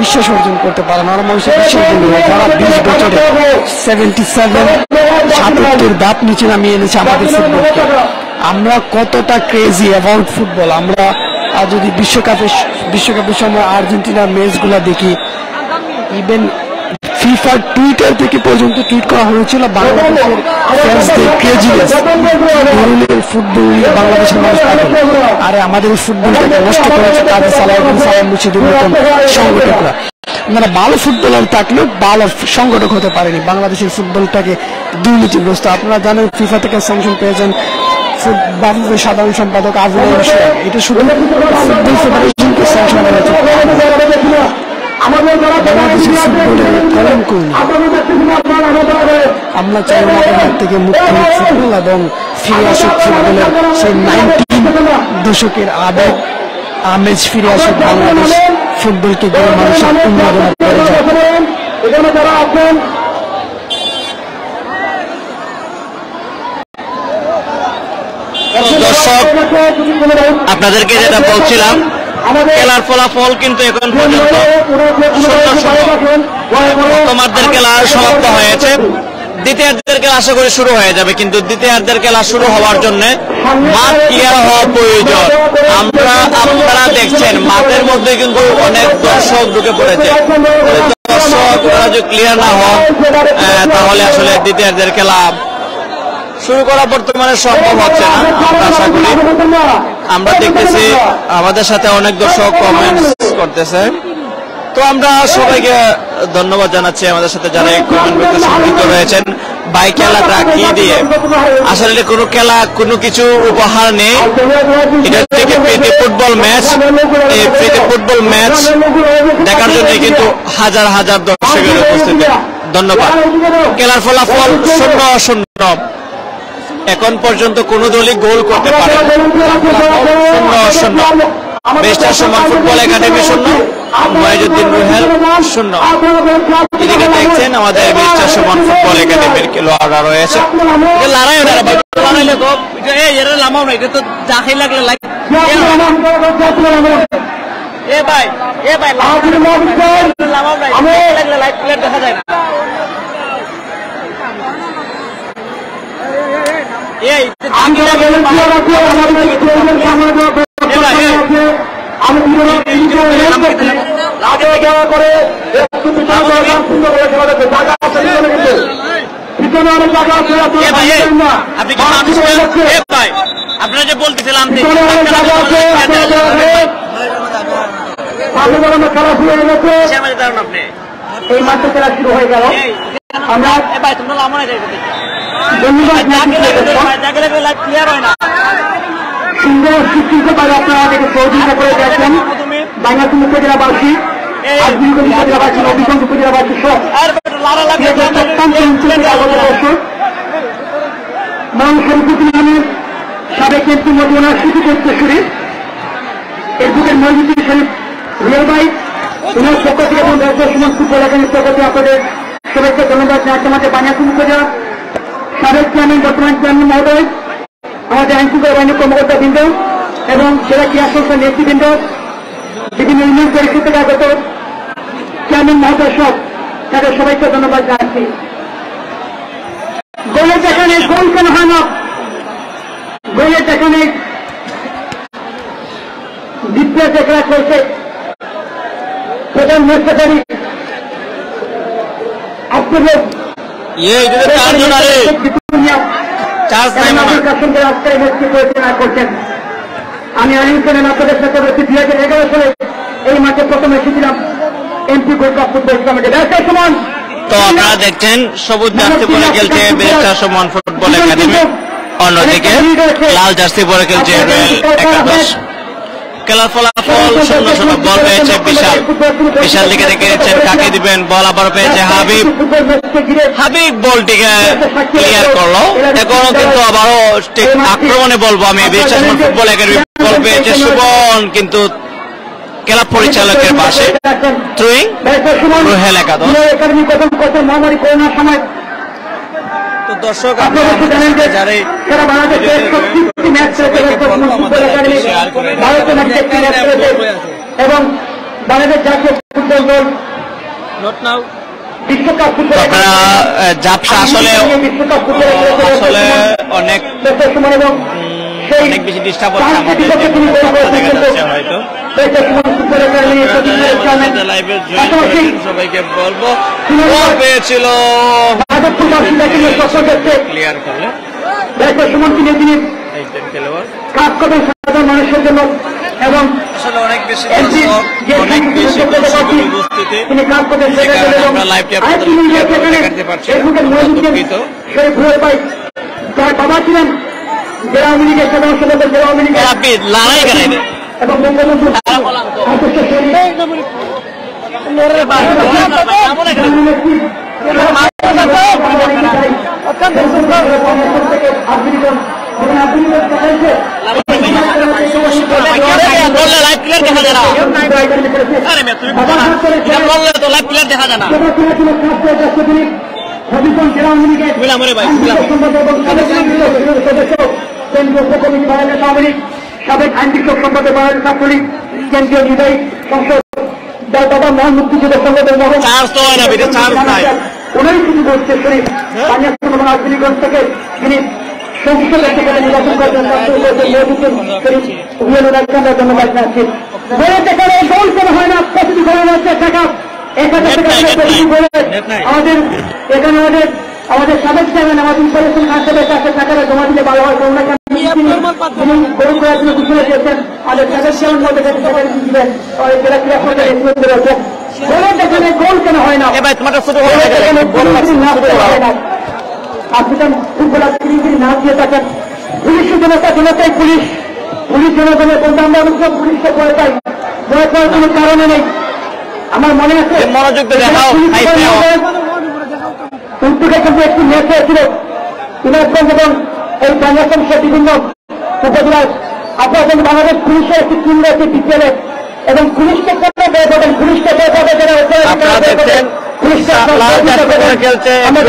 বিশ্বাস অর্জন করতে পারে না। মানুষের বিশ্বাস তারা 20 বছরে 77 দাঁত নিচে নামিয়ে এনেছে আমাদের ফুটবলকে। আমরা কতটা ক্রেজি অ্যাবাউট ফুটবল! আমরা যদি বিশ্বকাপের সময় আর্জেন্টিনার ম্যাচগুলো দেখি, ইভেন ফিফার টুইটার থেকে পর্যন্ত টুইট করা হয়েছিল বাংলাদেশের ফ্যান্সদের ক্রেজিনেস। ফুটবল বাংলাদেশের মানুষ আরে আমাদের ফুটবলটাকে নষ্ট করেছে কাজী সালাম মুর্শিদের মতন সংগঠকরা। আপনারা ভালো ফুটবলার থাকলেও ভালো সংগঠক হতে পারেনি, বাংলাদেশের ফুটবলটাকে দুর্নীতিগ্রস্ত। আপনারা জানেন ফিফা থেকে স্যাংশন পেয়েছেন সাধারণ সম্পাদক আবুল হোসেন। এটা শুধু ফুটবল ফেডারেশনকে স্যাংশন করেছে। আমরা চাই হাত থেকে মুক্ত ফুটবল এবং ফিরে আসুক ফুটবলের সেই 19 দশকের আবেগ আমেজ, ফিরে আসুক বাংলাদেশ ফুটবলকে গড়ে মানুষের উন্নয়ন করে যায়। দর্শক, আপনাদেরকে যেটা বলছিলাম, খেলার ফলাফল কিন্তু এখন পর্যন্ত প্রথমার্ধের খেলা সমাপ্ত হয়েছে। দ্বিতীয়ার্ধের খেলা আশা করি শুরু হয়ে যাবে, কিন্তু দ্বিতীয়ার্ধের খেলা শুরু হওয়ার জন্য মাঠ ক্লিয়ার হওয়া প্রয়োজন। আপনারা দেখছেন মাঠের মধ্যে কিন্তু অনেক দর্শক ঢুকে পড়েছে। দর্শক যদি ক্লিয়ার না হন তাহলে আসলে দ্বিতীয়ার্ধের খেলা শুরু করা বর্তমানে সম্ভব হচ্ছে না। আমরা দেখতেছি আমাদের সাথে অনেক দর্শক কমেন্টস করতেছে, তো আমরা সবাইকে ধন্যবাদ জানাচ্ছি আমাদের সাথে যারা কমেন্ট করতে সম্মিলিত রয়েছেন। বাই খেলা রাখিয়ে দিয়ে আসলে কোনো খেলা কোনো কিছু উপহার নেই, এটা থেকে প্রীতি ফুটবল ম্যাচ দেখার জন্য কিন্তু হাজার হাজার দর্শকের উপস্থিতি। ধন্যবাদ। খেলার ফলাফল 0-0। এখন পর্যন্ত কোন দলই গোল করতে পারে। ব্যারিস্টার সুমন ফুটবল একাডেমি 0, এড.ময়েজ উদ্দিন রুহেল 0। এদিকে দেখছেন আমাদের ব্যারিস্টার সুমন ফুটবল একাডেমির খেলোয়াড়রা রয়েছে। দেখা যায় না আপনারা যে বলতেছিলাম খেলা শুরু হয়ে গেল। বাংলাদেশ উপজেলাবাসী আজমির উপজেলাবাসী নবীগঞ্জ উপজেলাবাসী সহ মান শরীফুদ্দিন আহমেদ সাবেক এমপি মদিনার স্মৃতিপত্র শরীফ এরপরের মজিদুল শরীফ রুহেল ভাই উনার পক্ষ থেকে এবং ব্যারিস্টার সুমন ফুটবল একাডেমির পক্ষ থেকে আপনাদের সবাইকে ধন্যবাদ জানাতে আমাদের বানিয়াচং উপজেলা সাবেক চেয়ারম্যান বর্তমান চেয়ারম্যান মহোদয় আমাদের আইনশৃঙ্খলা বাহিনীর কর্মকর্তাবৃন্দ এবং সেরা ক্রীড়া সংস্থার নেতৃবৃন্দ বিভিন্ন ইউনিয়ন পরিষদ থেকে আগত চেয়ারম্যান মহোদয় সব তাদের সবাইকে ধন্যবাদ জানাচ্ছি। গোলের যেখানে গোল কেন হয় না, গোলের যেখানে দ্বিতীয় চেকরা করছে প্রধান মুখ্যকারী আপনাদের আমি আইনকানুন আপনাদের সাথে 2011 সালে এই মাঠে প্রথম এসেছিলাম MP gold cup football committee barrister Suman. তো আপনারা দেখছেন সবুজ জার্সি পরে খেলছে ব্যারিস্টার সুমন ফুটবল একাডেমি, অন্যদিকে লাল জার্সি পরে খেলছে একাদশ। খেলার ফলাফল 0-0, বল পেয়েছে বিশাল, বিশাল দিকে দেখে নিচ্ছেন কাকে দিবেন, বল আবার পেয়েছে হাবিব, হাবিব বলটিকে ক্লিয়ার করলো। এখনো কিন্তু আবারও আক্রমণে বলবো আমি barrister Suman football academy, ball পেয়েছে সুমন কিন্তু খেলা পরিচালকের পাশে থ্রোয়িং রুহেল একাদশ। তো দর্শক এবং বাংলাদেশ জাতীয় ফুটবল দল বিশ্বকাপ ফুটবল ঝাপসা আসলে অনেক এবং অনেক বেশি ডিস্টার্ব হচ্ছে হয়তো। সবাইকে বলবো পেয়েছিল ক্লিয়ার করলে সাধারণ মানুষের জন্য এবং আসলে অনেক বেশি উপস্থিতি আমরা লাইভটি দেখাতে পারছি। তার বাবা ছিলেন জেলা আওয়ামী লীগের সাধারণ সম্পাদক, জেলা আওয়ামী লীগের এবং বঙ্গবন্ধু দেখা যায় না জেলা আওয়ামী লীগের সদস্য কেন্দ্রীয় উপকমিটি বাংলাদেশ আওয়ামী লীগ সাবেক আইনবিষয়ক সম্পাদক বাংলাদেশ ছাত্র লীগ কেন্দ্রীয় বিদায়ী সংসদ দাদা মহান মুক্তিযোদ্ধা সংগঠন ওনারই কিছু বলছে তিনি আওয়ামীগঞ্জ থেকে তিনি সংসদ থেকে নির্বাচন করেছেন ধন্যবাদ জানাচ্ছেন। গোল কেন হয় না, প্রতিটি গোলের মধ্যে টাকা এক হাজার টাকা আমাদের এখানে আমাদের আমাদের সাবেক চেয়ারম্যান আমাদের উপরেশন কার্যালয়ের কাছে টাকাটা জমা দিলে ভালো হয় করোনা গ্রহণ করার জন্য ঘোষণা দিয়েছেন আমাদের সাবেক চেয়ারম্যান মধ্যে দিবেন আমাদের জেলা ক্রীড়া সংসদের গোলের যেখানে গোল কেন হয় না আপনি তো ফুটবলার না দিয়ে থাকেন পুলিশ জনতা জনতাই পুলিশ পুলিশ জনগণের বলতে আমরা অনেক পুলিশকে করে পাই জয় করার কোনো কারণে নেই। আমার মনে আছে মনোযোগ উদ্যোগে কিন্তু একটি ম্যাচ হয়েছিল ইনারগঞ্জ এবং এই বাংলাদেশের সহ বিভিন্ন উপজেলায় আপনার কিন্তু বাংলাদেশ পুলিশের একটি টিম রয়েছে বিকেলে এবং পুলিশকে কেন্দ্রে বের করবেন পুলিশকে বের করবে যারা আমরা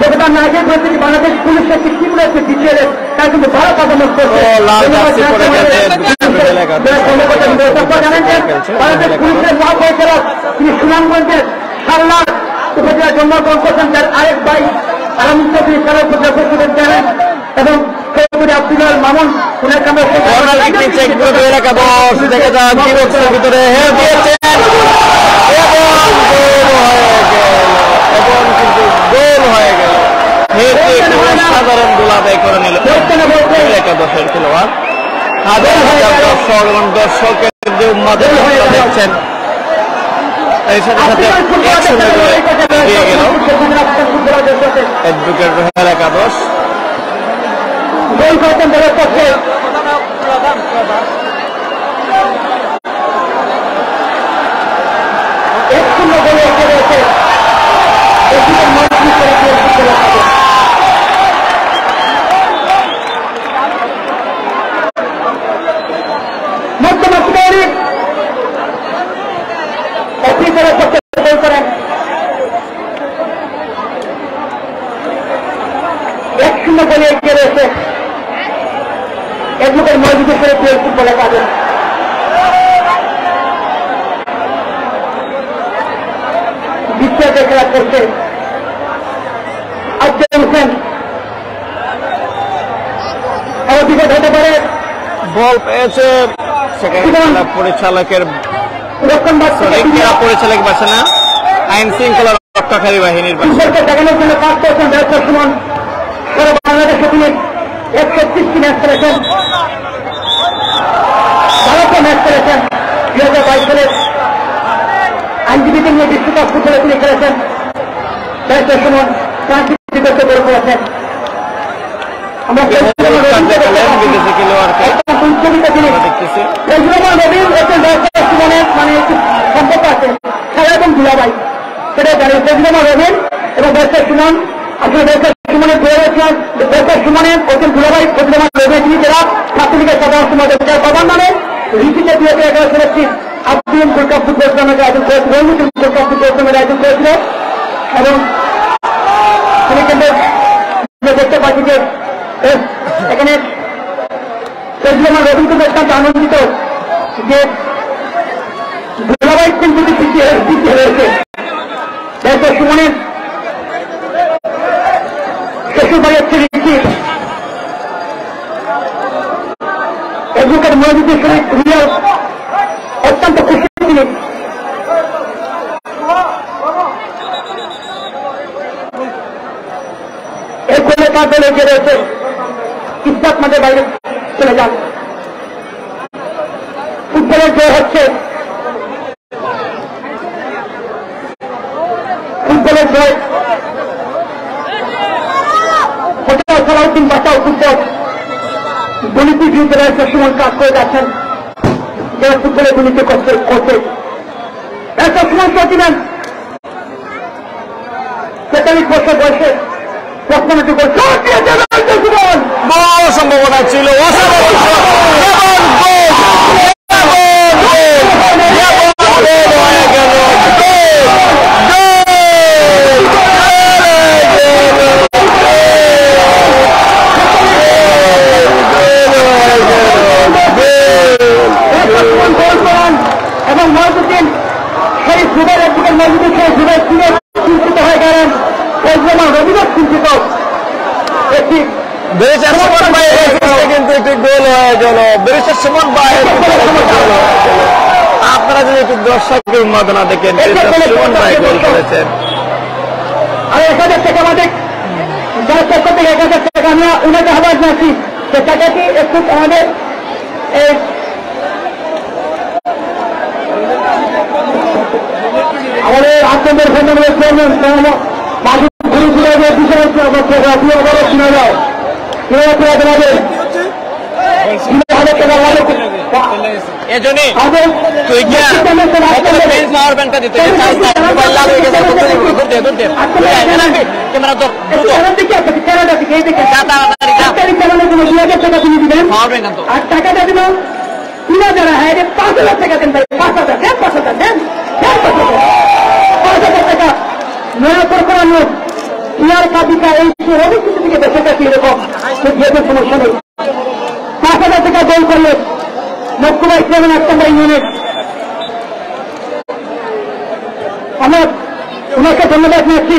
যেটা না আগে প্রতিটি বাংলাদেশ পুলিশ একটি টিম রয়েছে বিপিএল এর তারা কিন্তু ভালো পারফরমেন্স করছে বাংলাদেশ পুলিশের লাভ হয়ে গেল। তিনি সুনামগঞ্জের সাল্লা উপজেলা জন্মগ্রহণ করছেন, তার আরেক ভাই আরামিন চৌধুরী সারা উপজেলা পরিষদের চেয়ারম্যান এবং চৌধুরী আব্দুল মামুন ওনাকে আমরা ভিতরে অসাধারণ গোল আদায় করে নিল একাদশের খেলোয়াড়। দর্শকের যে উন্মাদের দেখছেন এর সাথে সাথে অ্যাডভোকেট রুহেল একাদশ আইন শৃঙ্খলা রক্ষাকারী বাহিনীর দেখানোর জন্য কাজ করছেন ব্যারিস্টার সুমন। সারা বাংলাদেশে তিনি 130টি ম্যাচ খেলেছেন, ভারতে ম্যাচ খেলেছেন। 2022 সালের আইনজীবীদের নিয়ে বিশ্বকাপ ফুটবলে তিনি খেলেছেন। ব্যারিস্টার সুমন শান্তিতে গোল করেছেন। আমরা বিদেশি খেলোয়াড়কে দেখতেছি দেখতে পাচ্ছি যে এখানে রবীন্দ্র অত্যন্ত আনন্দিত যে ধুলাবাই কিন্তু রয়েছে সুমনের অত্যন্ত খুশি ছিলেন। এই কোলে কাজ যে রয়েছে ইস্তাত মাঝে বাইরে চলে যান। ফুটবলের জয় হচ্ছে, ফুটবলের জয় সালাউদ্দিন বাঁচাও ফুটবল দুর্নীতি বিরুদ্ধে ব্যারিস্টার সুমন কাজ করে যাচ্ছেন। যারা ফুটবলের দুর্নীতি করছে ব্যারিস্টার সুমন ছিলেন ৪৩ বছর বয়সে প্রশ্নটি বড় সম্ভাবনা ছিল। আপনারা যদি একটু দর্শকের উন্মাদনা দেখেন গোল করেছেন। আর এখানে থেকে আমাদের যার পক্ষ থেকে 1000 টাকা আমরা ওনাকে আবার দিচ্ছি। সে টাকাটি একটু আমাদের এই আমাদের আত্মীয় সম্মানের চেয়ারম্যান মাঝে শোনা যায় সমস্যা নেই। 5,000 টাকা গোল করলে মহকুমা ইসলামের একটা ইউনিট আমরা ওনাকে ধন্যবাদ দিচ্ছি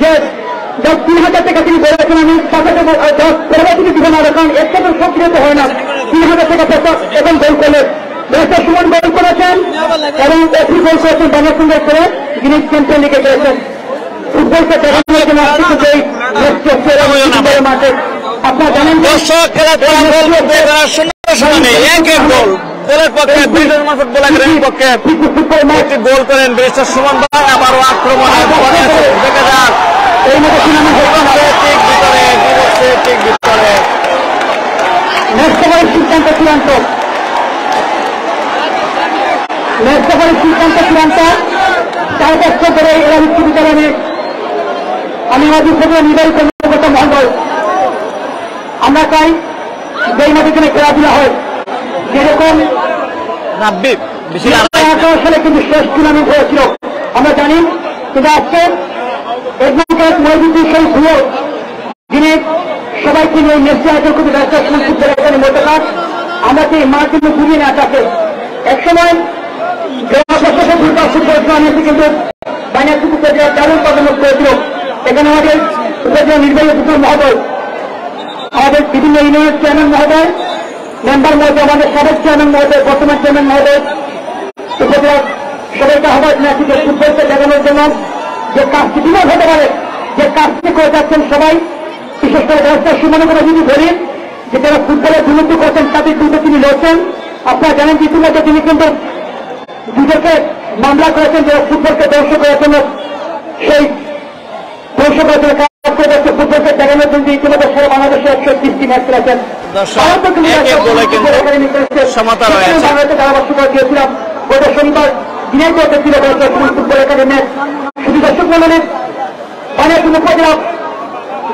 যে 3,000 টাকা তিনি বলেছেন আমি 5,000 তিনি দিবেন না, কারণ এর থেকে সক্রিয় হয় না। 3,000 টাকা পেশা এবং গোল করলে ব্যারিস্টার সুমন গোল করেছেন এবং এটি গোল করেছেন বানিয়াচং করে যিনি চ্যাম্পিয়ন লিগে গেছেন। ফুটবলকে দেখানোর জন্য গোল করেন ব্যারিস্টার সুমন ভাই। আবারও আক্রমণ দেখা যাক, সিদ্ধান্ত চূড়ান্ত তার কষ্ট করে এরা বিশ্ববিদ্যালয়ে আমি আমাদের থেকে নির্বাহী কর্মকর্তা মহল আমরা চাই যে আমাদের এখানে খেলাধুলা হয় যেরকম সালে কিন্তু শেষ টুর্নামেন্ট হয়েছিল আমরা জানি, কিন্তু আজকে এড.ময়েজ উদ্দিন রুহেল যিনি সবাইকে নিয়ে নেতৃত্ব হাতে খুবই ব্যারিস্টার সুমন ফুটবল একাডেমি মোটরঘাট আমাকে মার জন্য ঘুরিয়ে না থাকে। একসময় কিন্তু বানিয়াচং উপজেলা দারুণ পদক্ষেপ করেছিল, এখানে আমাদের উপজেলা নির্বাহী অফিসার মহোদয়, আমাদের বিভিন্ন ইউনিয়নের চেয়ারম্যান মহোদয়, মেম্বার মহোদয়, আমাদের সাবেক চেয়ারম্যান মহোদয়, বর্তমান চেয়ারম্যান মহোদয়, উপজেলা সবাইকে আহ্বান জানিয়ে ফুটবলকে দেখানোর জন্য যে কাজটি বিভাগ হতে পারে যে কাজটি করে যাচ্ছেন সবাই, বিশেষ করে ব্যবস্থা সুমনে করে যদি ধরেন যে যারা ফুটবলের দুর্নীতি করছেন তাদের বিরুদ্ধে তিনি লড়ছেন। আপনারা জানেন যে ইতিমধ্যে তিনি কিন্তু দুজনকে মামলা করেছেন যারা ফুটবলকে ধ্বংস করার জন্য, সেই ধ্বংস করার জন্য কাজ করে যাচ্ছে ফুটবলকে দেখানোর জন্য ইতিমধ্যে সারা বাংলাদেশে 130টি ম্যাচ খেলেছেন। বাংলাদেশে ধারাভাষ্য করে দিয়েছিলাম গত শনিবার দিনের পর ছিল ফুটবল একাডেমি ম্যাচ। শুধু দর্শক মন্ডলী, বানিয়াচং উপজেলা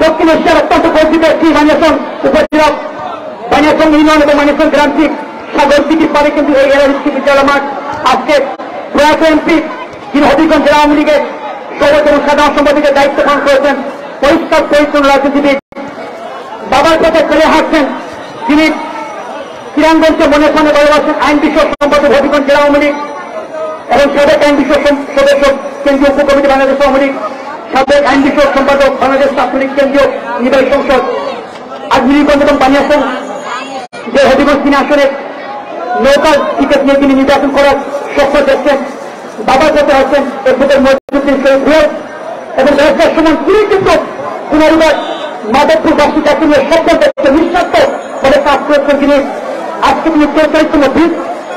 দক্ষিণ এশিয়ার অত্যন্ত পরিচিত একটি বানিয়াচং উপজেলা, বানিয়াচং ইউনিয়ন এবং বানিয়াচং গ্রামটিক সাগর দিকে পারে কিন্তু এই এরা বিশ্ববিদ্যালয় মাঠ। আজকে প্রয়াত এমপি যিনি হবিগঞ্জ জেলা আওয়ামী লীগের সভাপতি এবং সাধারণ সম্পাদকের দায়িত্ব পালন করেছেন, পরিষ্কার পরিচ্ছন্ন রাজনীতিবিদ, বাবার পথে চলে হাঁটছেন, তিনি ক্রীড়াঙ্গনকে মনের সঙ্গে ভালোবাসেন, আইন বিষয়ক সম্পাদক হবিগঞ্জ জেলা আওয়ামী লীগ এবং সাবেক আইন বিষয়ক সদস্য কেন্দ্রীয় উপকমিটি বাংলাদেশ আওয়ামী লীগ, সাবেক আইন বিষয়ক সম্পাদক বাংলাদেশ ছাত্র লীগ কেন্দ্রীয় নির্বাহী সংসদ আজমিরগঞ্জ এবং বানিয়াচং যে হবিগঞ্জ তিনি আসনের নৌকার টিকিট নিয়ে তিনি নির্বাচন করার স্বপ্ন দেখছেন, বাবার পথে হচ্ছেন এডভোকেট মজুদ্দিন শহীদ এবং ব্যবসার সময় তিনি কিন্তু পুনরুবার মাদকপুরবাসী তাকে নিয়ে স্বপ্ন দেখতে নিঃস্বার্থ করে কাজ করেছেন। তিনি আজকে তিনি 43তম ভিত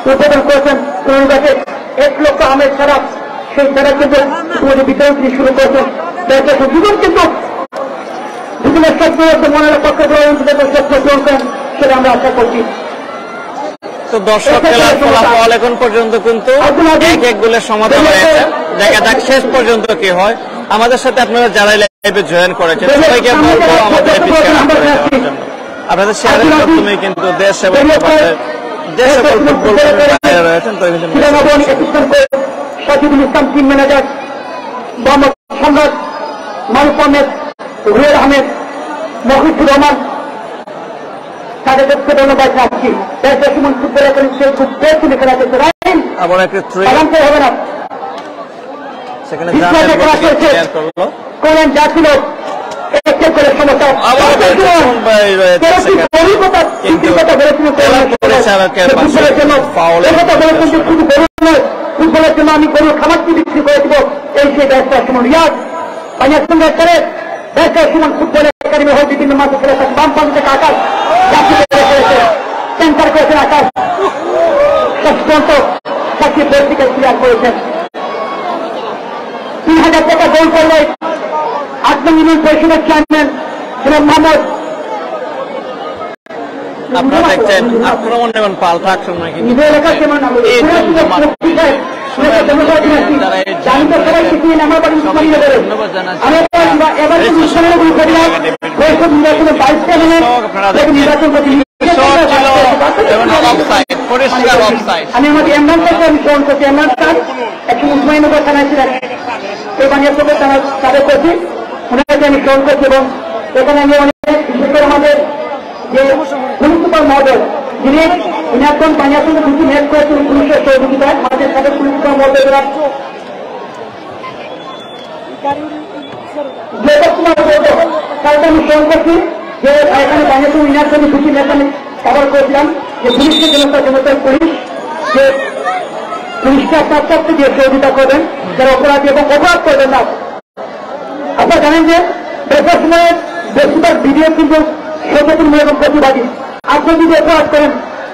উদ্বোধন করেছেন পুনরুবাসে 1 লক্ষ আমের ছাড়া, সেই ছাড়া কিন্তু বিতরণ তিনি শুরু করেছেন। ব্যবসার জীবন কিন্তু জীবনের স্বপ্ন হচ্ছে মনের পক্ষে স্বপ্ন পূরণ করেন, সেটা আমরা আশা করছি। তো দর্শক খেলার ফলাফল এখন পর্যন্ত কিন্তু এক গোলের সমাধান হয়েছে, দেখা যাক শেষ পর্যন্ত কি হয়। আমাদের সাথে আপনারা যারাই লাইভে জয়েন করেছেন সবাইকে বলবো আমাদের আপনাদের শেয়ারের মাধ্যমে কিন্তু দেশ এবং দেশ এবং ফুটবল রয়েছেন। তো সাজিদুল ইসলাম টিম ম্যানেজার মোহাম্মদ সম্রাট, মারুফ আহমেদ, রুয়েল আহমেদ, মহিদুর রহমান ফুটবলের জন্য আমি গরুর খামারটি বিক্রি করে দিব, এই সেই ব্যবসার সুমন রিয়াজ বানিয়াচং করে ব্যবসার সুমন ফুটবল একাডেমি হয় বিভিন্ন মাঠে খেলে থাকেন। বামপান থেকে আকাশ সেন্টার করেছেন, আকাশ সন্ত সাক্ষী বর্ষিকে ক্লিয়ার করেছেন। 3000 টাকা গোল করলে আত্ম ইউনিয়ন পরিষদের চেয়ারম্যান ছিলেন মোহাম্মদ। আপনারা দেখছেন আক্রমণ এবং পাল্টা আক্রমণ কিন্তু এলাকা যেমন আমি আমাকে এমরানকে আমি ফোন করছি, এমরান খান একটু উসমানীনগর থানায় ছিলেন, এই বানিয়াচং থানায় তাদের করছি, ওনাকে আমি ফোন করছি এবং এখানে আমি অনেক বিশেষ করে আমাদের যে গুরুত্বপূর্ণ মহোদয় যিনি ইনাকন বানিয়াচং দুটি ম্যাচ করেছেন পুলিশের সহযোগিতায়, আমাদের সাথে গুরুত্বপূর্ণ মহোদয়রা কালকে আমি ফোন করছি যে এখানে বানিয়াচং ইনাকন দুটি ম্যাচ আমি কভার করেছিলাম যে পুলিশকে জনতার পুলিশ যে পুলিশকে সরকারকে যে সহযোগিতা করবেন যারা অপরাধী এবং অপরাধ করবেন না। আপনারা জানেন যে বেশার সময়ে বেশিরভাগ ভিডিও কিন্তু সেদিন নিয়ম প্রতিবাদী। আপনি যদি অপরাধ করেন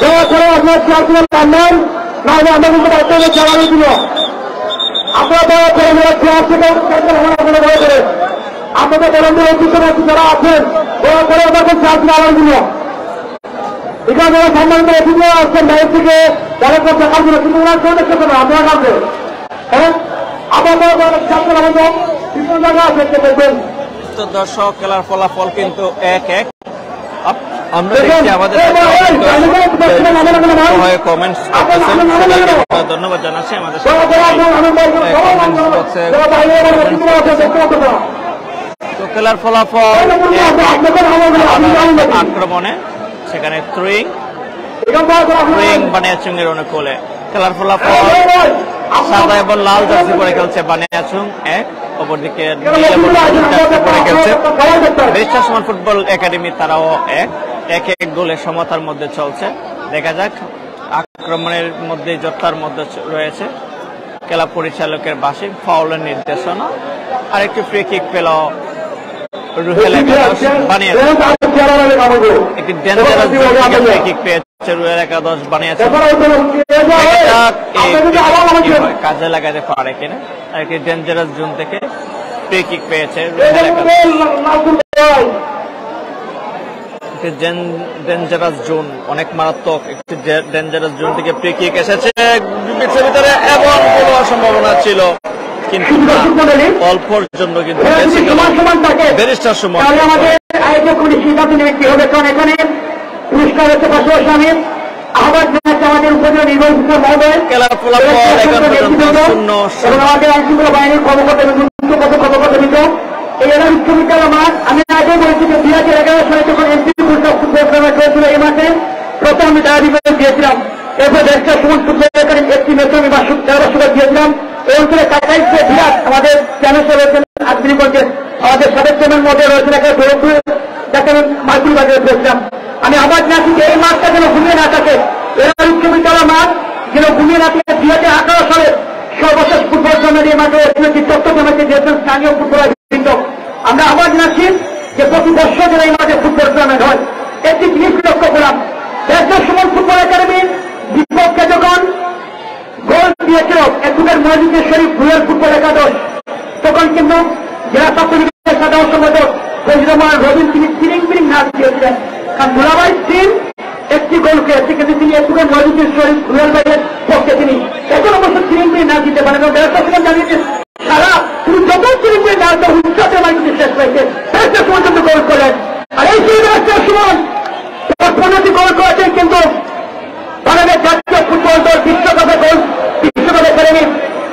যারা ছাড়া আপনার চেয়ার কিনে টানবেন না হলে আমরা কিন্তু বাচ্চাদের চালানো দিল আপনারা দেওয়া করেন এরা চেয়ার থেকে করে আপনাদের কর্মীদের অতিথি যারা আছেন ওরা করে আমাদের চেয়ার কিনে আনার দিল এখানে যারা সম্মানিত অতিথি আসছেন বাড়ি থেকে তারা করতে কাজগুলো কিন্তু ওরা কেউ দেখতে পারে আপনারা কাজে হ্যাঁ আপনাদের ছাত্র আমাদের বিভিন্ন জায়গায় দেখতে পেয়েছেন। দর্শক খেলার ফলাফল কিন্তু 1-1। আমরা দেখছি আমাদের কমেন্টস ধন্যবাদ জানাচ্ছি আমাদের তো খেলার ফলাফল আক্রমণে সেখানে থ্রোয়িং বানিয়াচং এর অনুকূলে খেলার ফলাফল সাদা এবং লাল জার্সি পরে খেলছে বানিয়াচং 1, অপরদিকে ব্যারিস্টার সুমন ফুটবল একাডেমি তারাও 1-1 গোলে সমতার মধ্যে চলছে। দেখা যাক আক্রমণের মধ্যে জটতার মধ্যে রয়েছে খেলা পরিচালকের বাসে ফাউলের নির্দেশনা আর একটি ফ্রি কিক পেল রুহেল একাদশ বানিয়েছে একটি ডেঞ্জারাস ফ্রি কিক পেয়েছে রুহেল একাদশ বানিয়েছে কাজে লাগাতে পারে কিনা একটি ডেঞ্জারাস জোন থেকে ফ্রি কিক পেয়েছে রুহেল ডেঞ্জারাস জোন অনেক মারাত্মক একটি ডেঞ্জারাস জোন থেকে ফ্রি কিক এসেছে মিক্সের ভিতরে এবং কোনো সম্ভাবনা ছিল কিন্তু অল্পর জন্য কিন্তু ব্যারিস্টার সুমন দিয়েছিলাম এরপর ব্যারিস্টার সুমন ফুটবল একাডেমি একটি ম্যাচ আমি 13 সুযোগ দিয়েছিলাম অঞ্চলে কাটাই যে বিরাট আমাদের চ্যানেল রয়েছেন আগ্নিগঞ্জের আমাদের সদস্যের মধ্যে রয়েছেন একটা দৌড়পুর যাকে আমি মাইকুল বাজারে পেয়েছিলাম। আমি আবার জানি যে এই মাঠটা যেন ঘুমিয়ে না থাকে এরা উচ্চ বিদ্যালয় মাঠ যেন ঘুমিয়ে না থাকে 2018 সালে সর্বশেষ ফুটবল টুর্নামেন্ট এই মাঠে হয়েছিল যে চট্টগ্রামকে দিয়েছেন স্থানীয় ফুটবলার কিন্তু আমরা আবার জানছি যে প্রতি বছর যেন এই মাঠে ফুটবল টুর্নামেন্ট হয়। একটি জিনিস লক্ষ্য করলাম ব্যারিস্টার সুমন ফুটবল একাডেমির বিপক্ষে যখন গোল দিয়েছিল একটুকের মজিদের শরীফ ভুয়ের ফুটবল একাদশ তখন কিন্তু জেলা ছাত্রলীগের সাধারণ সম্পাদক ফজরুল রবিন তিনি সিলিং বিলিং না দিয়েছিলেন কারণ ধুলাবাই সিং একটি গোল খেয়েছে কিন্তু তিনি একটুকের মজিদের শরীফ ভুয়ের বাইরের পক্ষে তিনি এখন অবশ্য সিলিং বিলিং না দিতে পারেন এবং জেলা ছাত্রলীগ জানিয়েছেন সারা তিনি যখন সিলিং বিলিং না দেওয়া উৎসাহের মাধ্যমে শেষ হয়েছে একটা সময় কিন্তু গোল করলেন আর এই ব্যারিস্টার সুমন পনেরোটি গোল করেছেন কিন্তু ভারতের জাতীয় ফুটবল দল বিশ্বকাপে গোল বিশ্বকাপে করেনি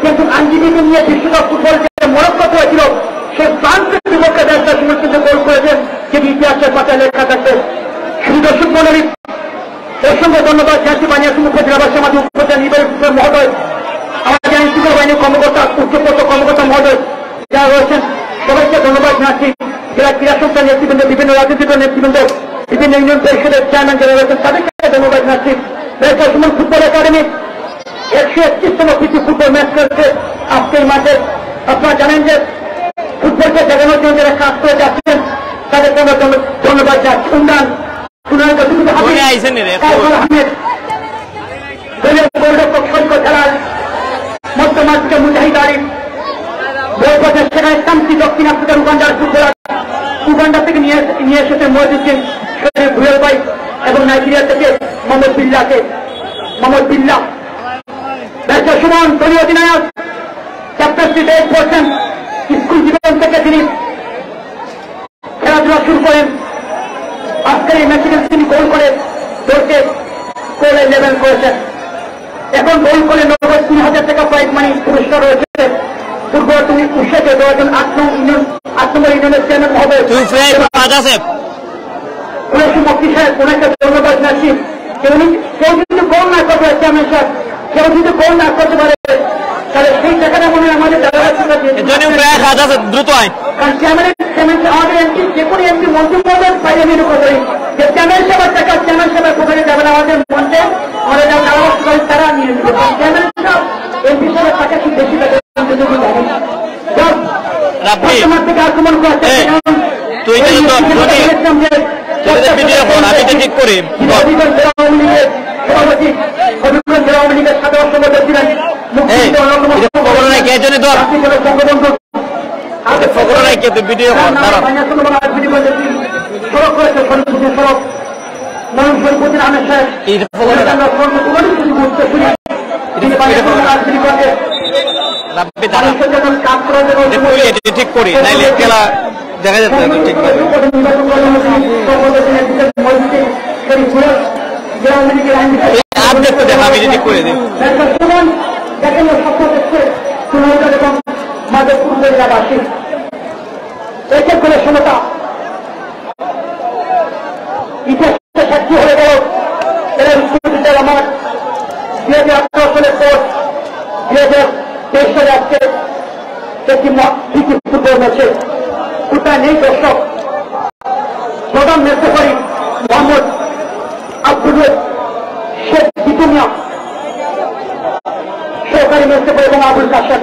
কিন্তু আঞ্জিবিকে নিয়ে বিশ্বকাপ ফুটবল যে মরক্কো হয়েছিল সে ফ্রান্সের বিপক্ষে ব্যারিস্টার সুমন কিন্তু গোল করেছেন যেটি ইতিহাসের পাতায় লেখা থাকবে। শুধু দর্শক মন্ডলী এর সঙ্গে ধন্যবাদ জাতীয় বানিয়াচং উপজেলাবাসী আমাদের উপজেলা নির্বাহী মহোদয় আমাদের আইনশৃঙ্খলা বাহিনীর কর্মকর্তা উচ্চপদ কর্মকর্তা মহোদয় যারা রয়েছেন সবাইকে ধন্যবাদ জানাচ্ছি। যারা ক্রীড়া সংস্থা নেতৃবৃন্দ বিভিন্ন রাজনৈতিক নেতৃবৃন্দ বিভিন্ন ইউনিয়ন পরিষদের চেয়ারম্যান যারা রয়েছেন তাদেরকে ধন্যবাদ জানাচ্ছি। ব্যারিস্টার সুমন ফুটবল একাডেমি 131তম কিছু ফুটবল ম্যাচ খেলছে আজকের মাঠে। আপনারা জানেন যে ফুটবলকে দেখানোর জন্য যারা কাজ করে যাচ্ছেন তাদেরকে আমরা ধন্যবাদ জানাচ্ছি। উন্নয়ন খেলার মধ্যমাত্রে মুজাহিদ আরিফ বৈপথের সেখানে শান্তি দক্ষিণ আফ্রিকার উগান্ডার ফুটবলার উগান্ডা থেকে নিয়ে এসেছে মহিউদ্দিন শরীফ ভুয়েল ভাই এবং নাইজেরিয়া থেকে মোহাম্মদ বিল্লাহ। ব্যারিস্টার সুমন দলীয় অধিনায়ক ক্যাপ্টেন্সিতে করছেন স্কুল জীবন থেকে তিনি খেলাধুলা শুরু করেন আজকের এই ম্যাচে তিনি গোল করে দলকে গোল 11 করেছেন। এখন গোল করে 93,000 টাকা প্রাইজ মানি পুরস্কার রয়েছে। ফুটবল তুমি উৎসাহে 8 নম্বর ইউনিয়নের চেয়ারম্যান হবে শক্তিশালী কোন একটা ধন্যবাদ জানাচ্ছি। দ্রুত আইন যে কোনো এমপি মন্ত্রী চ্যানেল সেবার টাকা চ্যানেল সেবার কোথায় যাবেন আমাদের মধ্যে তারা নিয়ে চ্যানেল সব এমপি সেবার টাকা কি বেশি বর্তমান থেকে আক্রমণ করছে ঠিক করি নাইলে খেলা দেখা যাচ্ছে না ঠিক করে नहीं दर्शक प्रधान नेत्री मोहम्मद अब्दुल शेख जितुनिया सहकारी नेत्री एवं आबुल कासन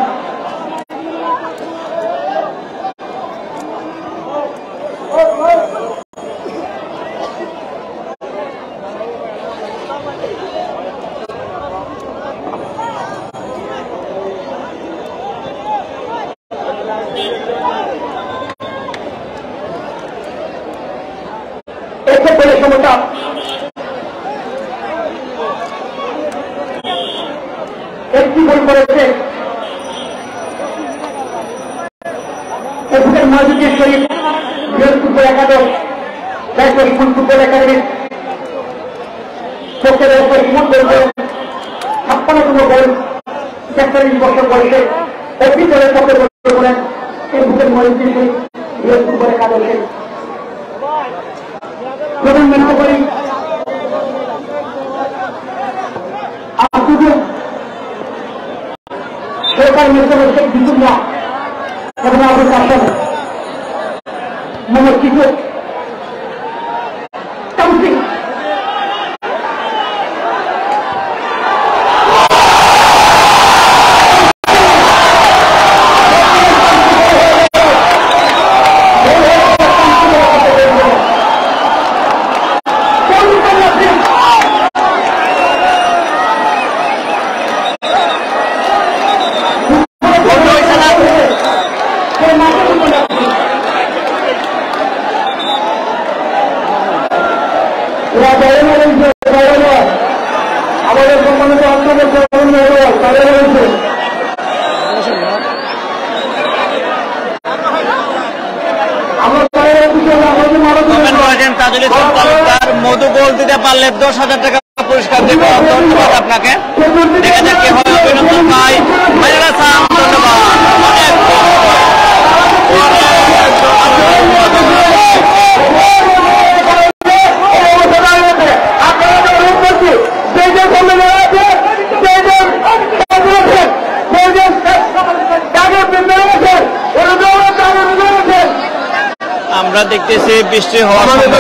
বৃষ্টি হওয়ার আমাদের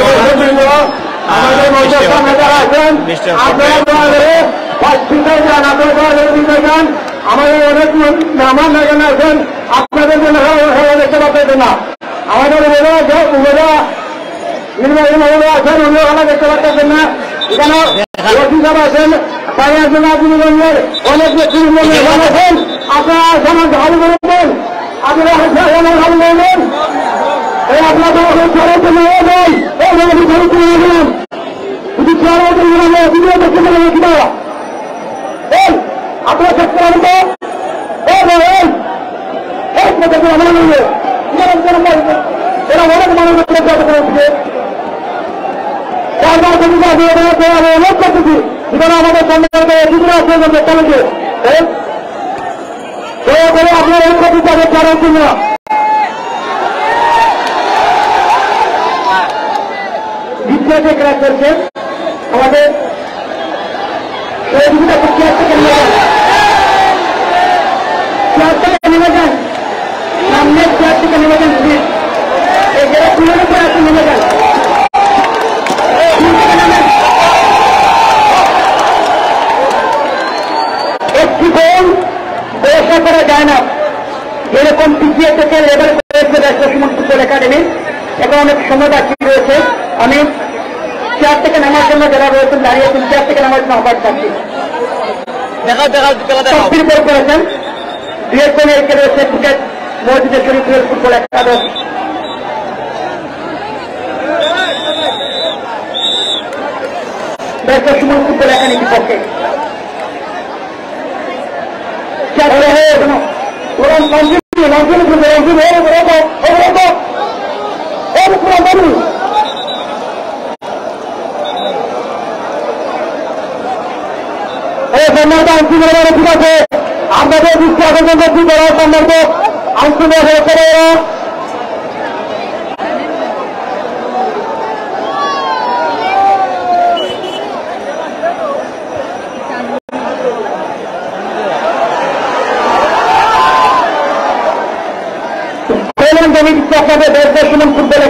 অনেক নামার লাগানো আছেন আপনাদের জন্য দেখতে পাচ্ছেন না আমাদের আছেন অন্যরা দেখতে পাচ্ছেন না এখানে আছেন বানিয়াচং আওয়ামীলীগের অনেক আছেন আপনারা সমাজ ভালো করবেন আপনারা ভালো করবেন আপনার क्रैक करके प्रतियोगिता को कैसे करिएगा सामने कैसे करिएगा एक जगह पूर्ण पर आते निवेदन ব্যবসা করা যায় না এরকম পিছিয়ে থেকে লেবার ব্যারিস্টার সুমন ফুটবল একাডেমি এখন অনেক সময় বাকি রয়েছে আমি চেয়ার থেকে নামার জন্য যারা রয়েছেন দাঁড়িয়ে আছেন চেয়ার থেকে নামার জন্য আহ্বান জানাচ্ছি দেখাও দেখাও খেলা দেখাও ফুটবল করেছেন দুইজনের একে রয়েছে ক্রিকেট মসজিদে Sharif football academy barrister Suman football একাডেমির পক্ষে barrister Suman football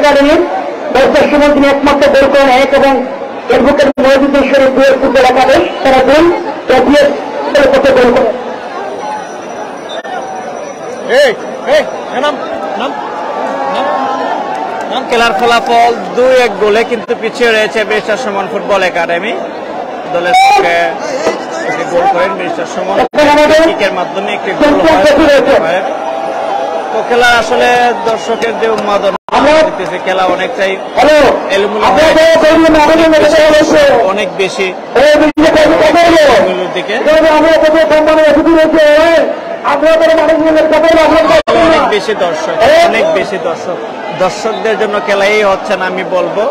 academy barrister Suman তিনি একমাত্র গোল করেন এক এবং এডভোকেট এড.ময়েজ উদ্দিন রুহেল ফুটবল একাডেমি তারা গোল করতে গোল করেন খেলার ফলাফল 2-1 গোলে কিন্তু পিছিয়ে রয়েছে ব্যারিস্টার সুমন ফুটবল একাডেমি দলের পক্ষে একটি গোল করেন ব্যারিস্টার সুমন কিকের মাধ্যমে একটি গোল করেন তো খেলা আসলে দর্শকের যে উন্মাদনা দিতেছে খেলা অনেকটাই অনেক বেশি দর্শকদের জন্য খেলাই হচ্ছে না আমি বলবো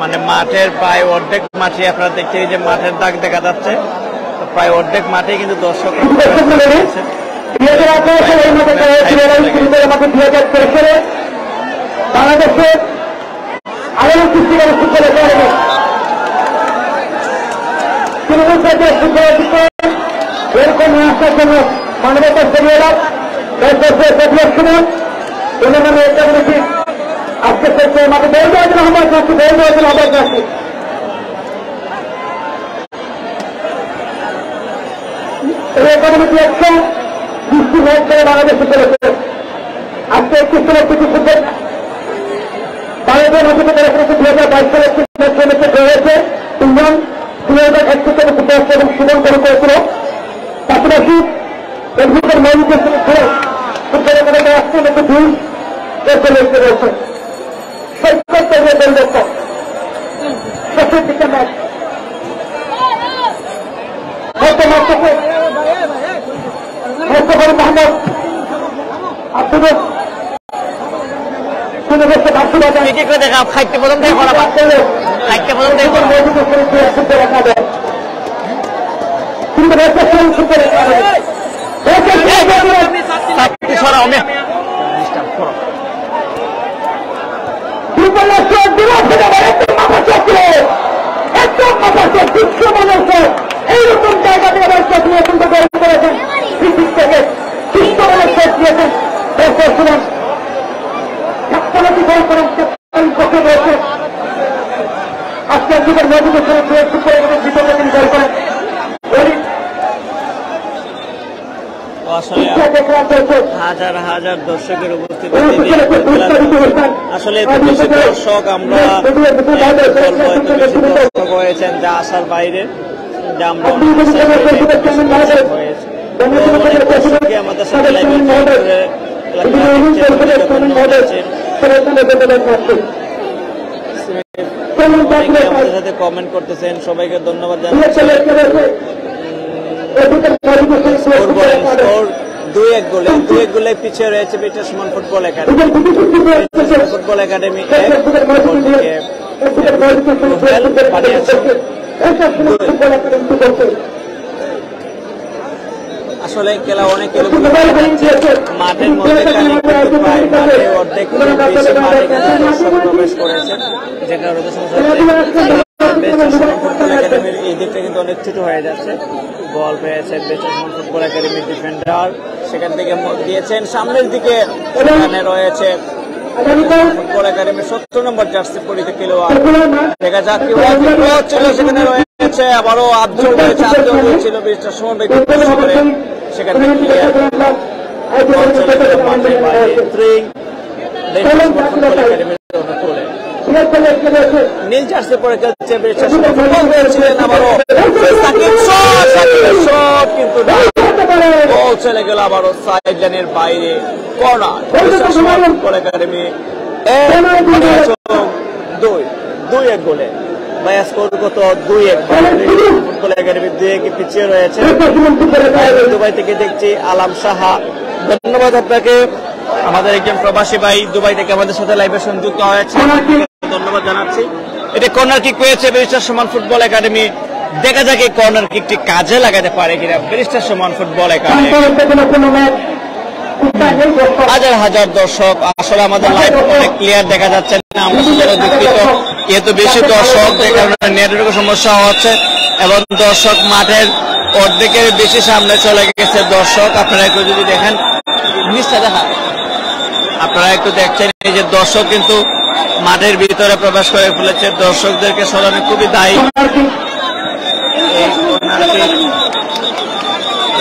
মানে মাঠের প্রায় অর্ধেক মাঠে আপনারা দেখছেন যে মাঠের দাগ দেখা যাচ্ছে প্রায় অর্ধেক মাঠে কিন্তু দর্শক বাংলাদেশের আরো সৃষ্টিকারী ফুটবল একাডেমি তৃণমূল পর্যায়ে ফুটবল এরকম নিয়ে আসার জন্য মানবতার পরিবার সুমন এদের নামে একটা বলেছি আজকে সরকার মাকে বের হয়েছিল আমার কাছে বের হয়েছিল আমার কাছে একাডেমিটি একটা দৃষ্টি ভোট করে বাংলাদেশ ফুটবল আজকে 21 কোটি ফুটবল বাংলাদেশ হতে পারে 2022 সালে একটি হয়েছে তিনজন 2021 ফুটবল এবং সুমন করে করেছিল পাশাপাশি এডভোকেট মনিকের সঙ্গে ফুটবলের মধ্যে আসছে কিন্তু দুই এসে রয়েছে সৈকতের দলদত্তা সঠিক ম্যাচ এইরকম জায়গা থেকে করেছেন হাজার হাজার দর্শকের উপস্থিতি আসলে দর্শক আমরা হয়েছেন যা আসার বাইরে যা আমরা আমাদের সাথে কমেন্ট করতেছেন সবাইকে ধন্যবাদ জানাচ্ছি 2-1 গোলে 2-1 গোলে পিছিয়ে রয়েছে barrister Suman football academy football academy আসলে খেলা অনেক মাঠের মধ্যে অর্ধেক প্রবেশ করেছে যেটা ব্যারিস্টার সুমন ফুটবল একাডেমির এই দিকটা কিন্তু অনেক ছোট হয়ে যাচ্ছে। বল পেয়েছে ব্যারিস্টার সুমন ফুটবল একাডেমির ডিফেন্ডার, সেখান থেকে মোড় দিয়েছেন সামনের দিকে। এখানে রয়েছে ফুটবল একাডেমির ৭০ নম্বর জার্সি পরিহিত খেলোয়াড়, দেখা যাক কি হচ্ছিল। সেখানে রয়েছে আবারও আবজল রয়েছে, আবজল ছিল ব্যারিস্টার সুমন ভাই করে সেখান থেকে নীল জার্সি পরে খেলছে ব্যারিস্টার সুমন ফুটবল। হয়েছিলেন আবারও সাকিব শট, সাকিবের শট কিন্তু গোল চলে গেল আবারও সাইড লাইনের বাইরে। Corner barrister Suman football academy ২-১ গোলে। ভাইয়া স্কোর কত? ২-১ ফুটবল একাডেমি ২-১ পিছিয়ে রয়েছে। দুবাই থেকে দেখছি আলম সাহা, ধন্যবাদ আপনাকে। আমাদের একজন প্রবাসী ভাই দুবাই থেকে আমাদের সাথে লাইভে সংযুক্ত হয়েছে, ধন্যবাদ জানাচ্ছি। এটা কর্নার কিক পেয়েছে ব্যারিস্টার সুমন ফুটবল একাডেমি, দেখা যাক এই কর্নার কিকটি কাজে লাগাতে পারে কিনা ব্যারিস্টার সুমন ফুটবল একাডেমি। হাজার হাজার দর্শক, আসলে আমাদের লাইভ অনেক ক্লিয়ার দেখা যাচ্ছে না, আমরা দুঃখিত। যেহেতু বেশি দর্শক যে কারণে নেটওয়ার্কের সমস্যা হচ্ছে এবং দর্শক মাঠের অর্ধেকের বেশি সামনে চলে গেছে। দর্শক আপনারা একটু যদি দেখেন, নিশ্চা দেখা আপনারা একটু দেখছেন যে দর্শক কিন্তু মাঠের ভিতরে প্রবেশ করে ফেলেছে। দর্শকদেরকে সরানো খুবই দায়ী।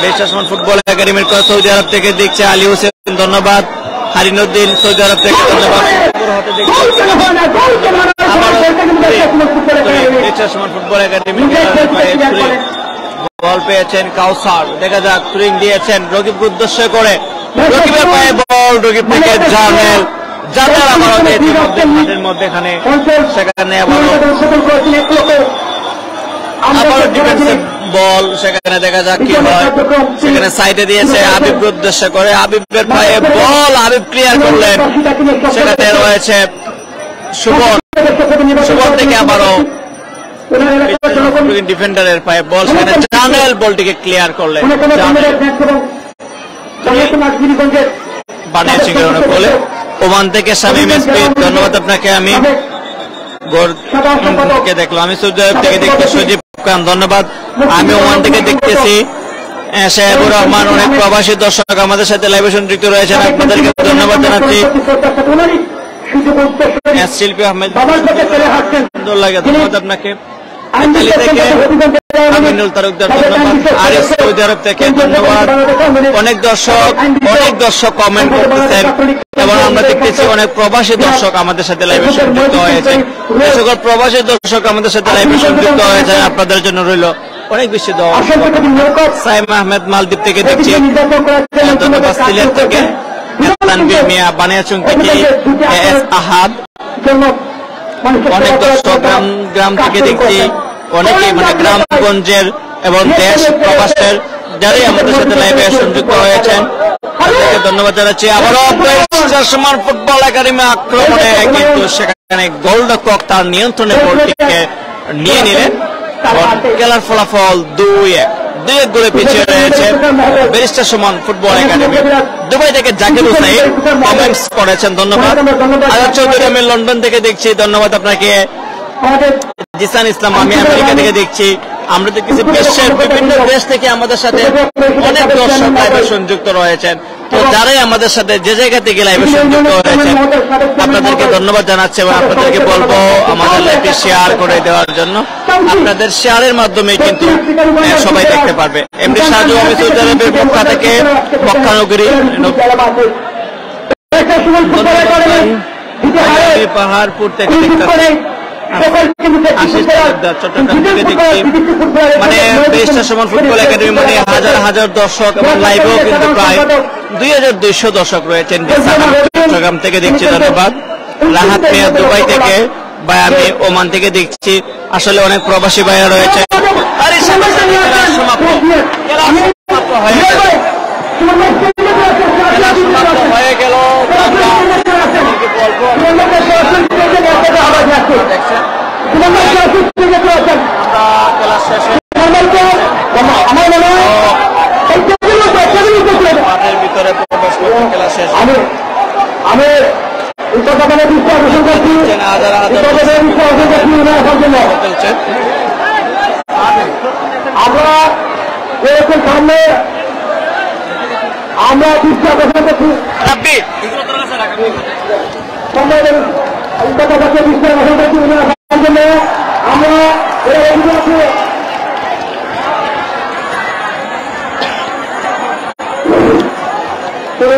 ব্যারিস্টার ফুটবল একাডেমির সৌদি আরব থেকে দেখছে আলী হোসেন, ধন্যবাদ। হারিনুদ্দিন সৌদি আরব থেকে, ধন্যবাদ। ফুটবল একাডেমি বল পেয়েছেন কাউসার, দেখা যাক ট্রিং দিয়েছেন রকিবকে উদ্দেশ্য করে। রকিবের পায়ে বল, রকিব থেকে জামেল, জামেল আবারও মাঠের মধ্যে এখানে সেখানে আবারও ডিফেন্সিভ বল, সেখানে দেখা যাক কি হয়। সেখানে সাইডে দিয়েছে আবিবকে উদ্দেশ্য করে, আবিবের পায়ে বল, আবিব ক্লিয়ার করলেন। সেখানে রয়েছে সুমন, সুমন থেকে আবারও ডিফেন্ডারের পায়ে বল, সেখানে জামেল বলটিকে ক্লিয়ার করলেন। বানিয়াচং বলে ওমান থেকে শামীম, ধন্যবাদ আপনাকে। আমি দেখলাম আমি সৌদি আরব থেকে দেখতে সজীব খান, ধন্যবাদ। আমি ওমান থেকে দেখতেছি শাহাবুর রহমান, অনেক প্রবাসী দর্শক আমাদের সাথে লাইভে সংযুক্ত রয়েছেন, আপনাদেরকে ধন্যবাদ জানাচ্ছি। শিল্পী আহমেদ, সুন্দর লাগে, ধন্যবাদ আপনাকে। অনেক দর্শক কমেন্ট করতেছেন এবং আমরা দেখতেছি অনেক প্রবাসী দর্শক আমাদের সাথে লাইভে সংযুক্ত হয়েছে। এই সকল প্রবাসী দর্শক আমাদের সাথে লাইভে সংযুক্ত হয়েছে, আপনাদের জন্য রইল অনেক বেশি দোয়া। সাইমা আহমেদ মালদ্বীপ থেকে দেখছি, ধন্যবাদ। সিলেট থেকে মিয়া, বানিয়াচং থেকে আহাদ, অনেক দর্শক। গ্রাম থেকে দেখছি অনেকে মানে গ্রামগঞ্জের এবং দেশ প্রবাসের যারাই আমাদের সাথে লাইভে সংযুক্ত হয়েছেন, ধন্যবাদ জানাচ্ছি। আবারও ব্যারিস্টার সুমন ফুটবল একাডেমি আক্রমণে কিন্তু সেখানে গোলরক্ষক তার নিয়ন্ত্রণে বলটিকে নিয়ে নিলেন। খেলার ফলাফল ২-১ গোলে পিছিয়ে রয়েছে barrister Suman football academy. Dubai থেকে জাকির হোসেন কমেন্টস করেছেন, ধন্যবাদ। আজাদ চৌধুরী আমি লন্ডন থেকে দেখছি, ধন্যবাদ আপনাকে। জিসান ইসলাম আমি আমেরিকা থেকে দেখছি। আমরা দেখতেছি বিশ্বের বিভিন্ন দেশ থেকে আমাদের সাথে অনেক দর্শক লাইভে সংযুক্ত রয়েছেন। তো যারাই আমাদের সাথে যে জায়গা থেকে লাইভে সংযুক্ত হয়েছেন আপনাদেরকে ধন্যবাদ জানাচ্ছি এবং আপনাদেরকে বলবো আমাদের লাইভে শেয়ার করে দেওয়ার জন্য। আপনাদের শেয়ারের মাধ্যমে কিন্তু সবাই দেখতে পারবে। এমনি সাজু আমি সৌদি আরবের মক্কা থেকে, মক্কা নগরী, পাহাড়পুর থেকে, চট্টগ্রাম থেকে দেখছি। মানে ব্যারিস্টার সুমন ফুটবল একাডেমি মানে হাজার হাজার দর্শক এবং লাইভেও কিন্তু প্রায় ২,২০০ দর্শক রয়েছেন। চট্টগ্রাম থেকে দেখছি, ধন্যবাদ। রাহাত মিয়া দুবাই থেকে, বা আমি ওমান থেকে দেখছি। আসলে অনেক প্রবাসী ভাইরা রয়েছে। হাজার হাজার আমরা এরকম সামনে আমরা দুটা কথা বলছি শুরু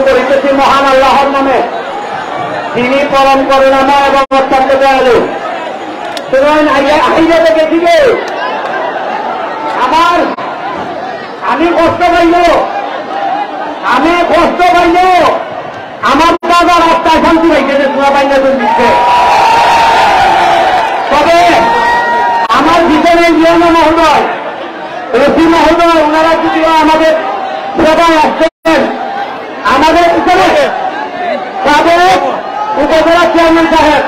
করেছি মহান আল্লাহর নামে তিনি পরম করুণাময় এবং অত্যন্ত দয়ালু। সুতরাং আহিরা থেকে দিবে আমার আমি কষ্ট পাইল আমার দাদা রাস্তায় শান্তি পাইছে সোনা বাইনা দিচ্ছে। তবে আমার ভিতরে নিয়ম মহোদয় রফি মহোদয় ওনারা যদি আমাদের সেবায় আসছেন আমাদের উপরে সাবেক উপজেলা চেয়ারম্যান সাহেব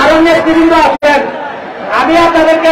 আরো নেতৃবৃন্দ আসছেন। আমি আপনাদেরকে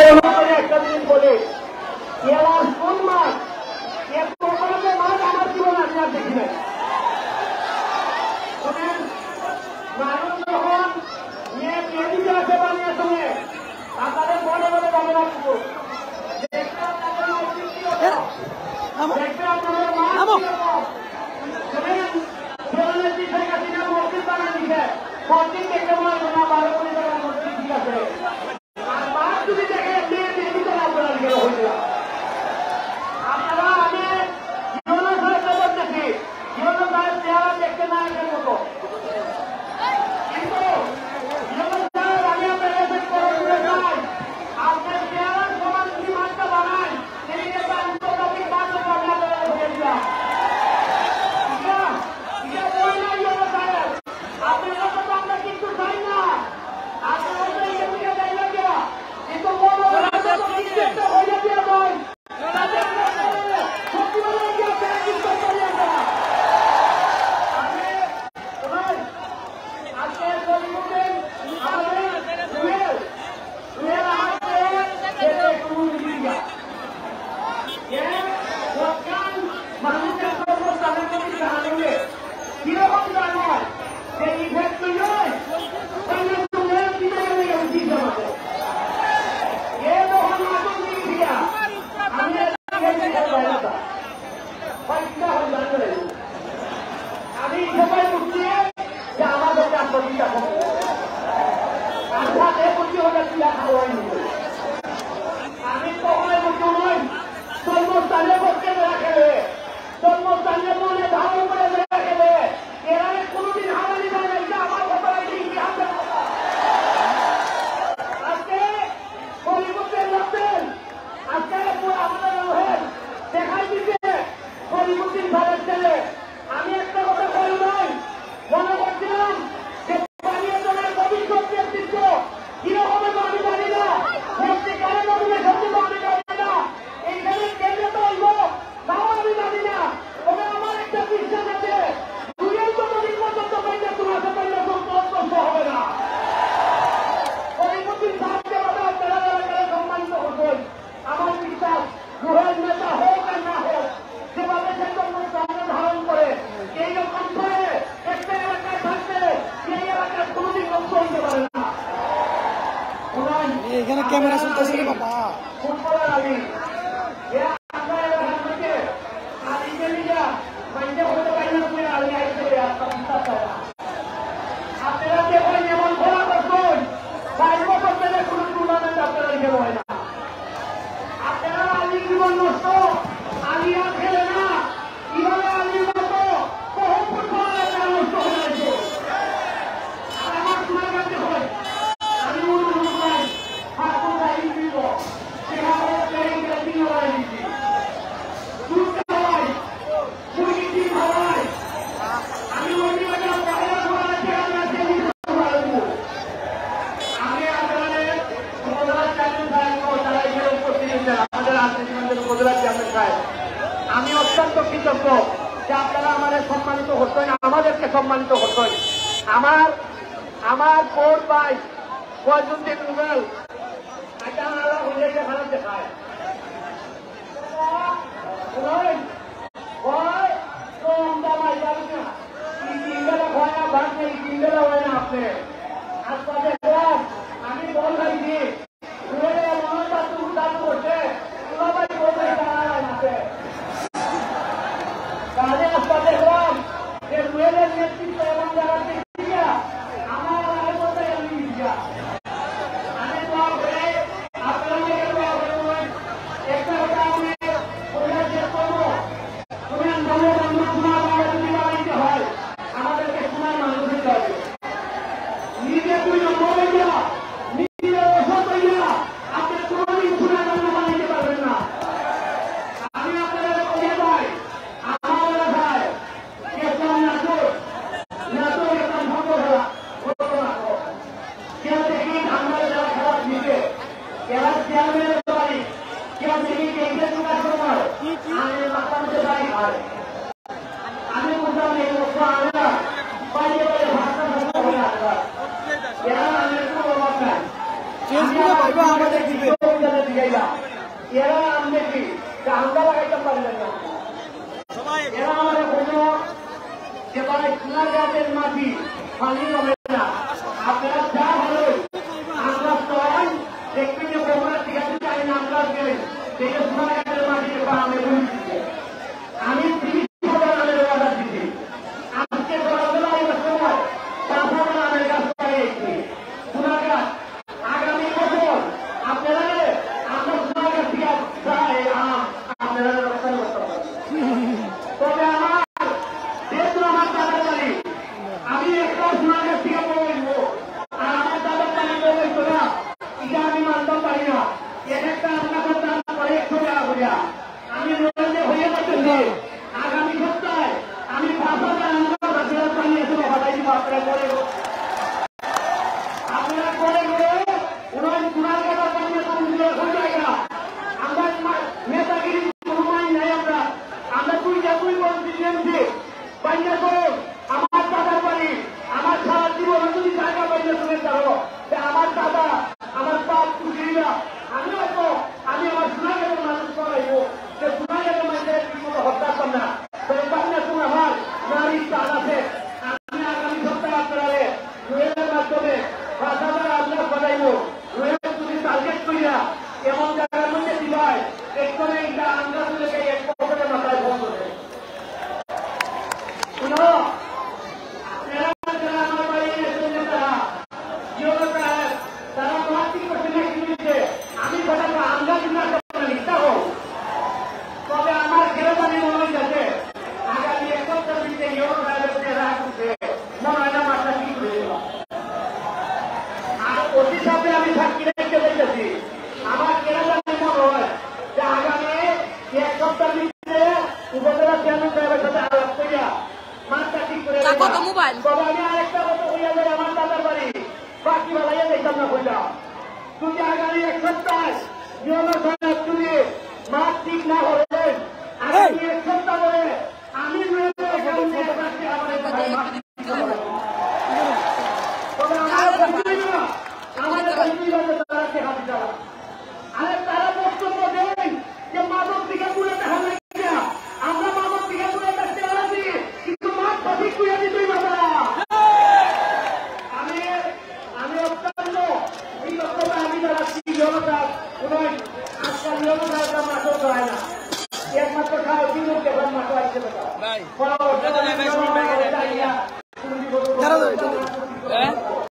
Wow,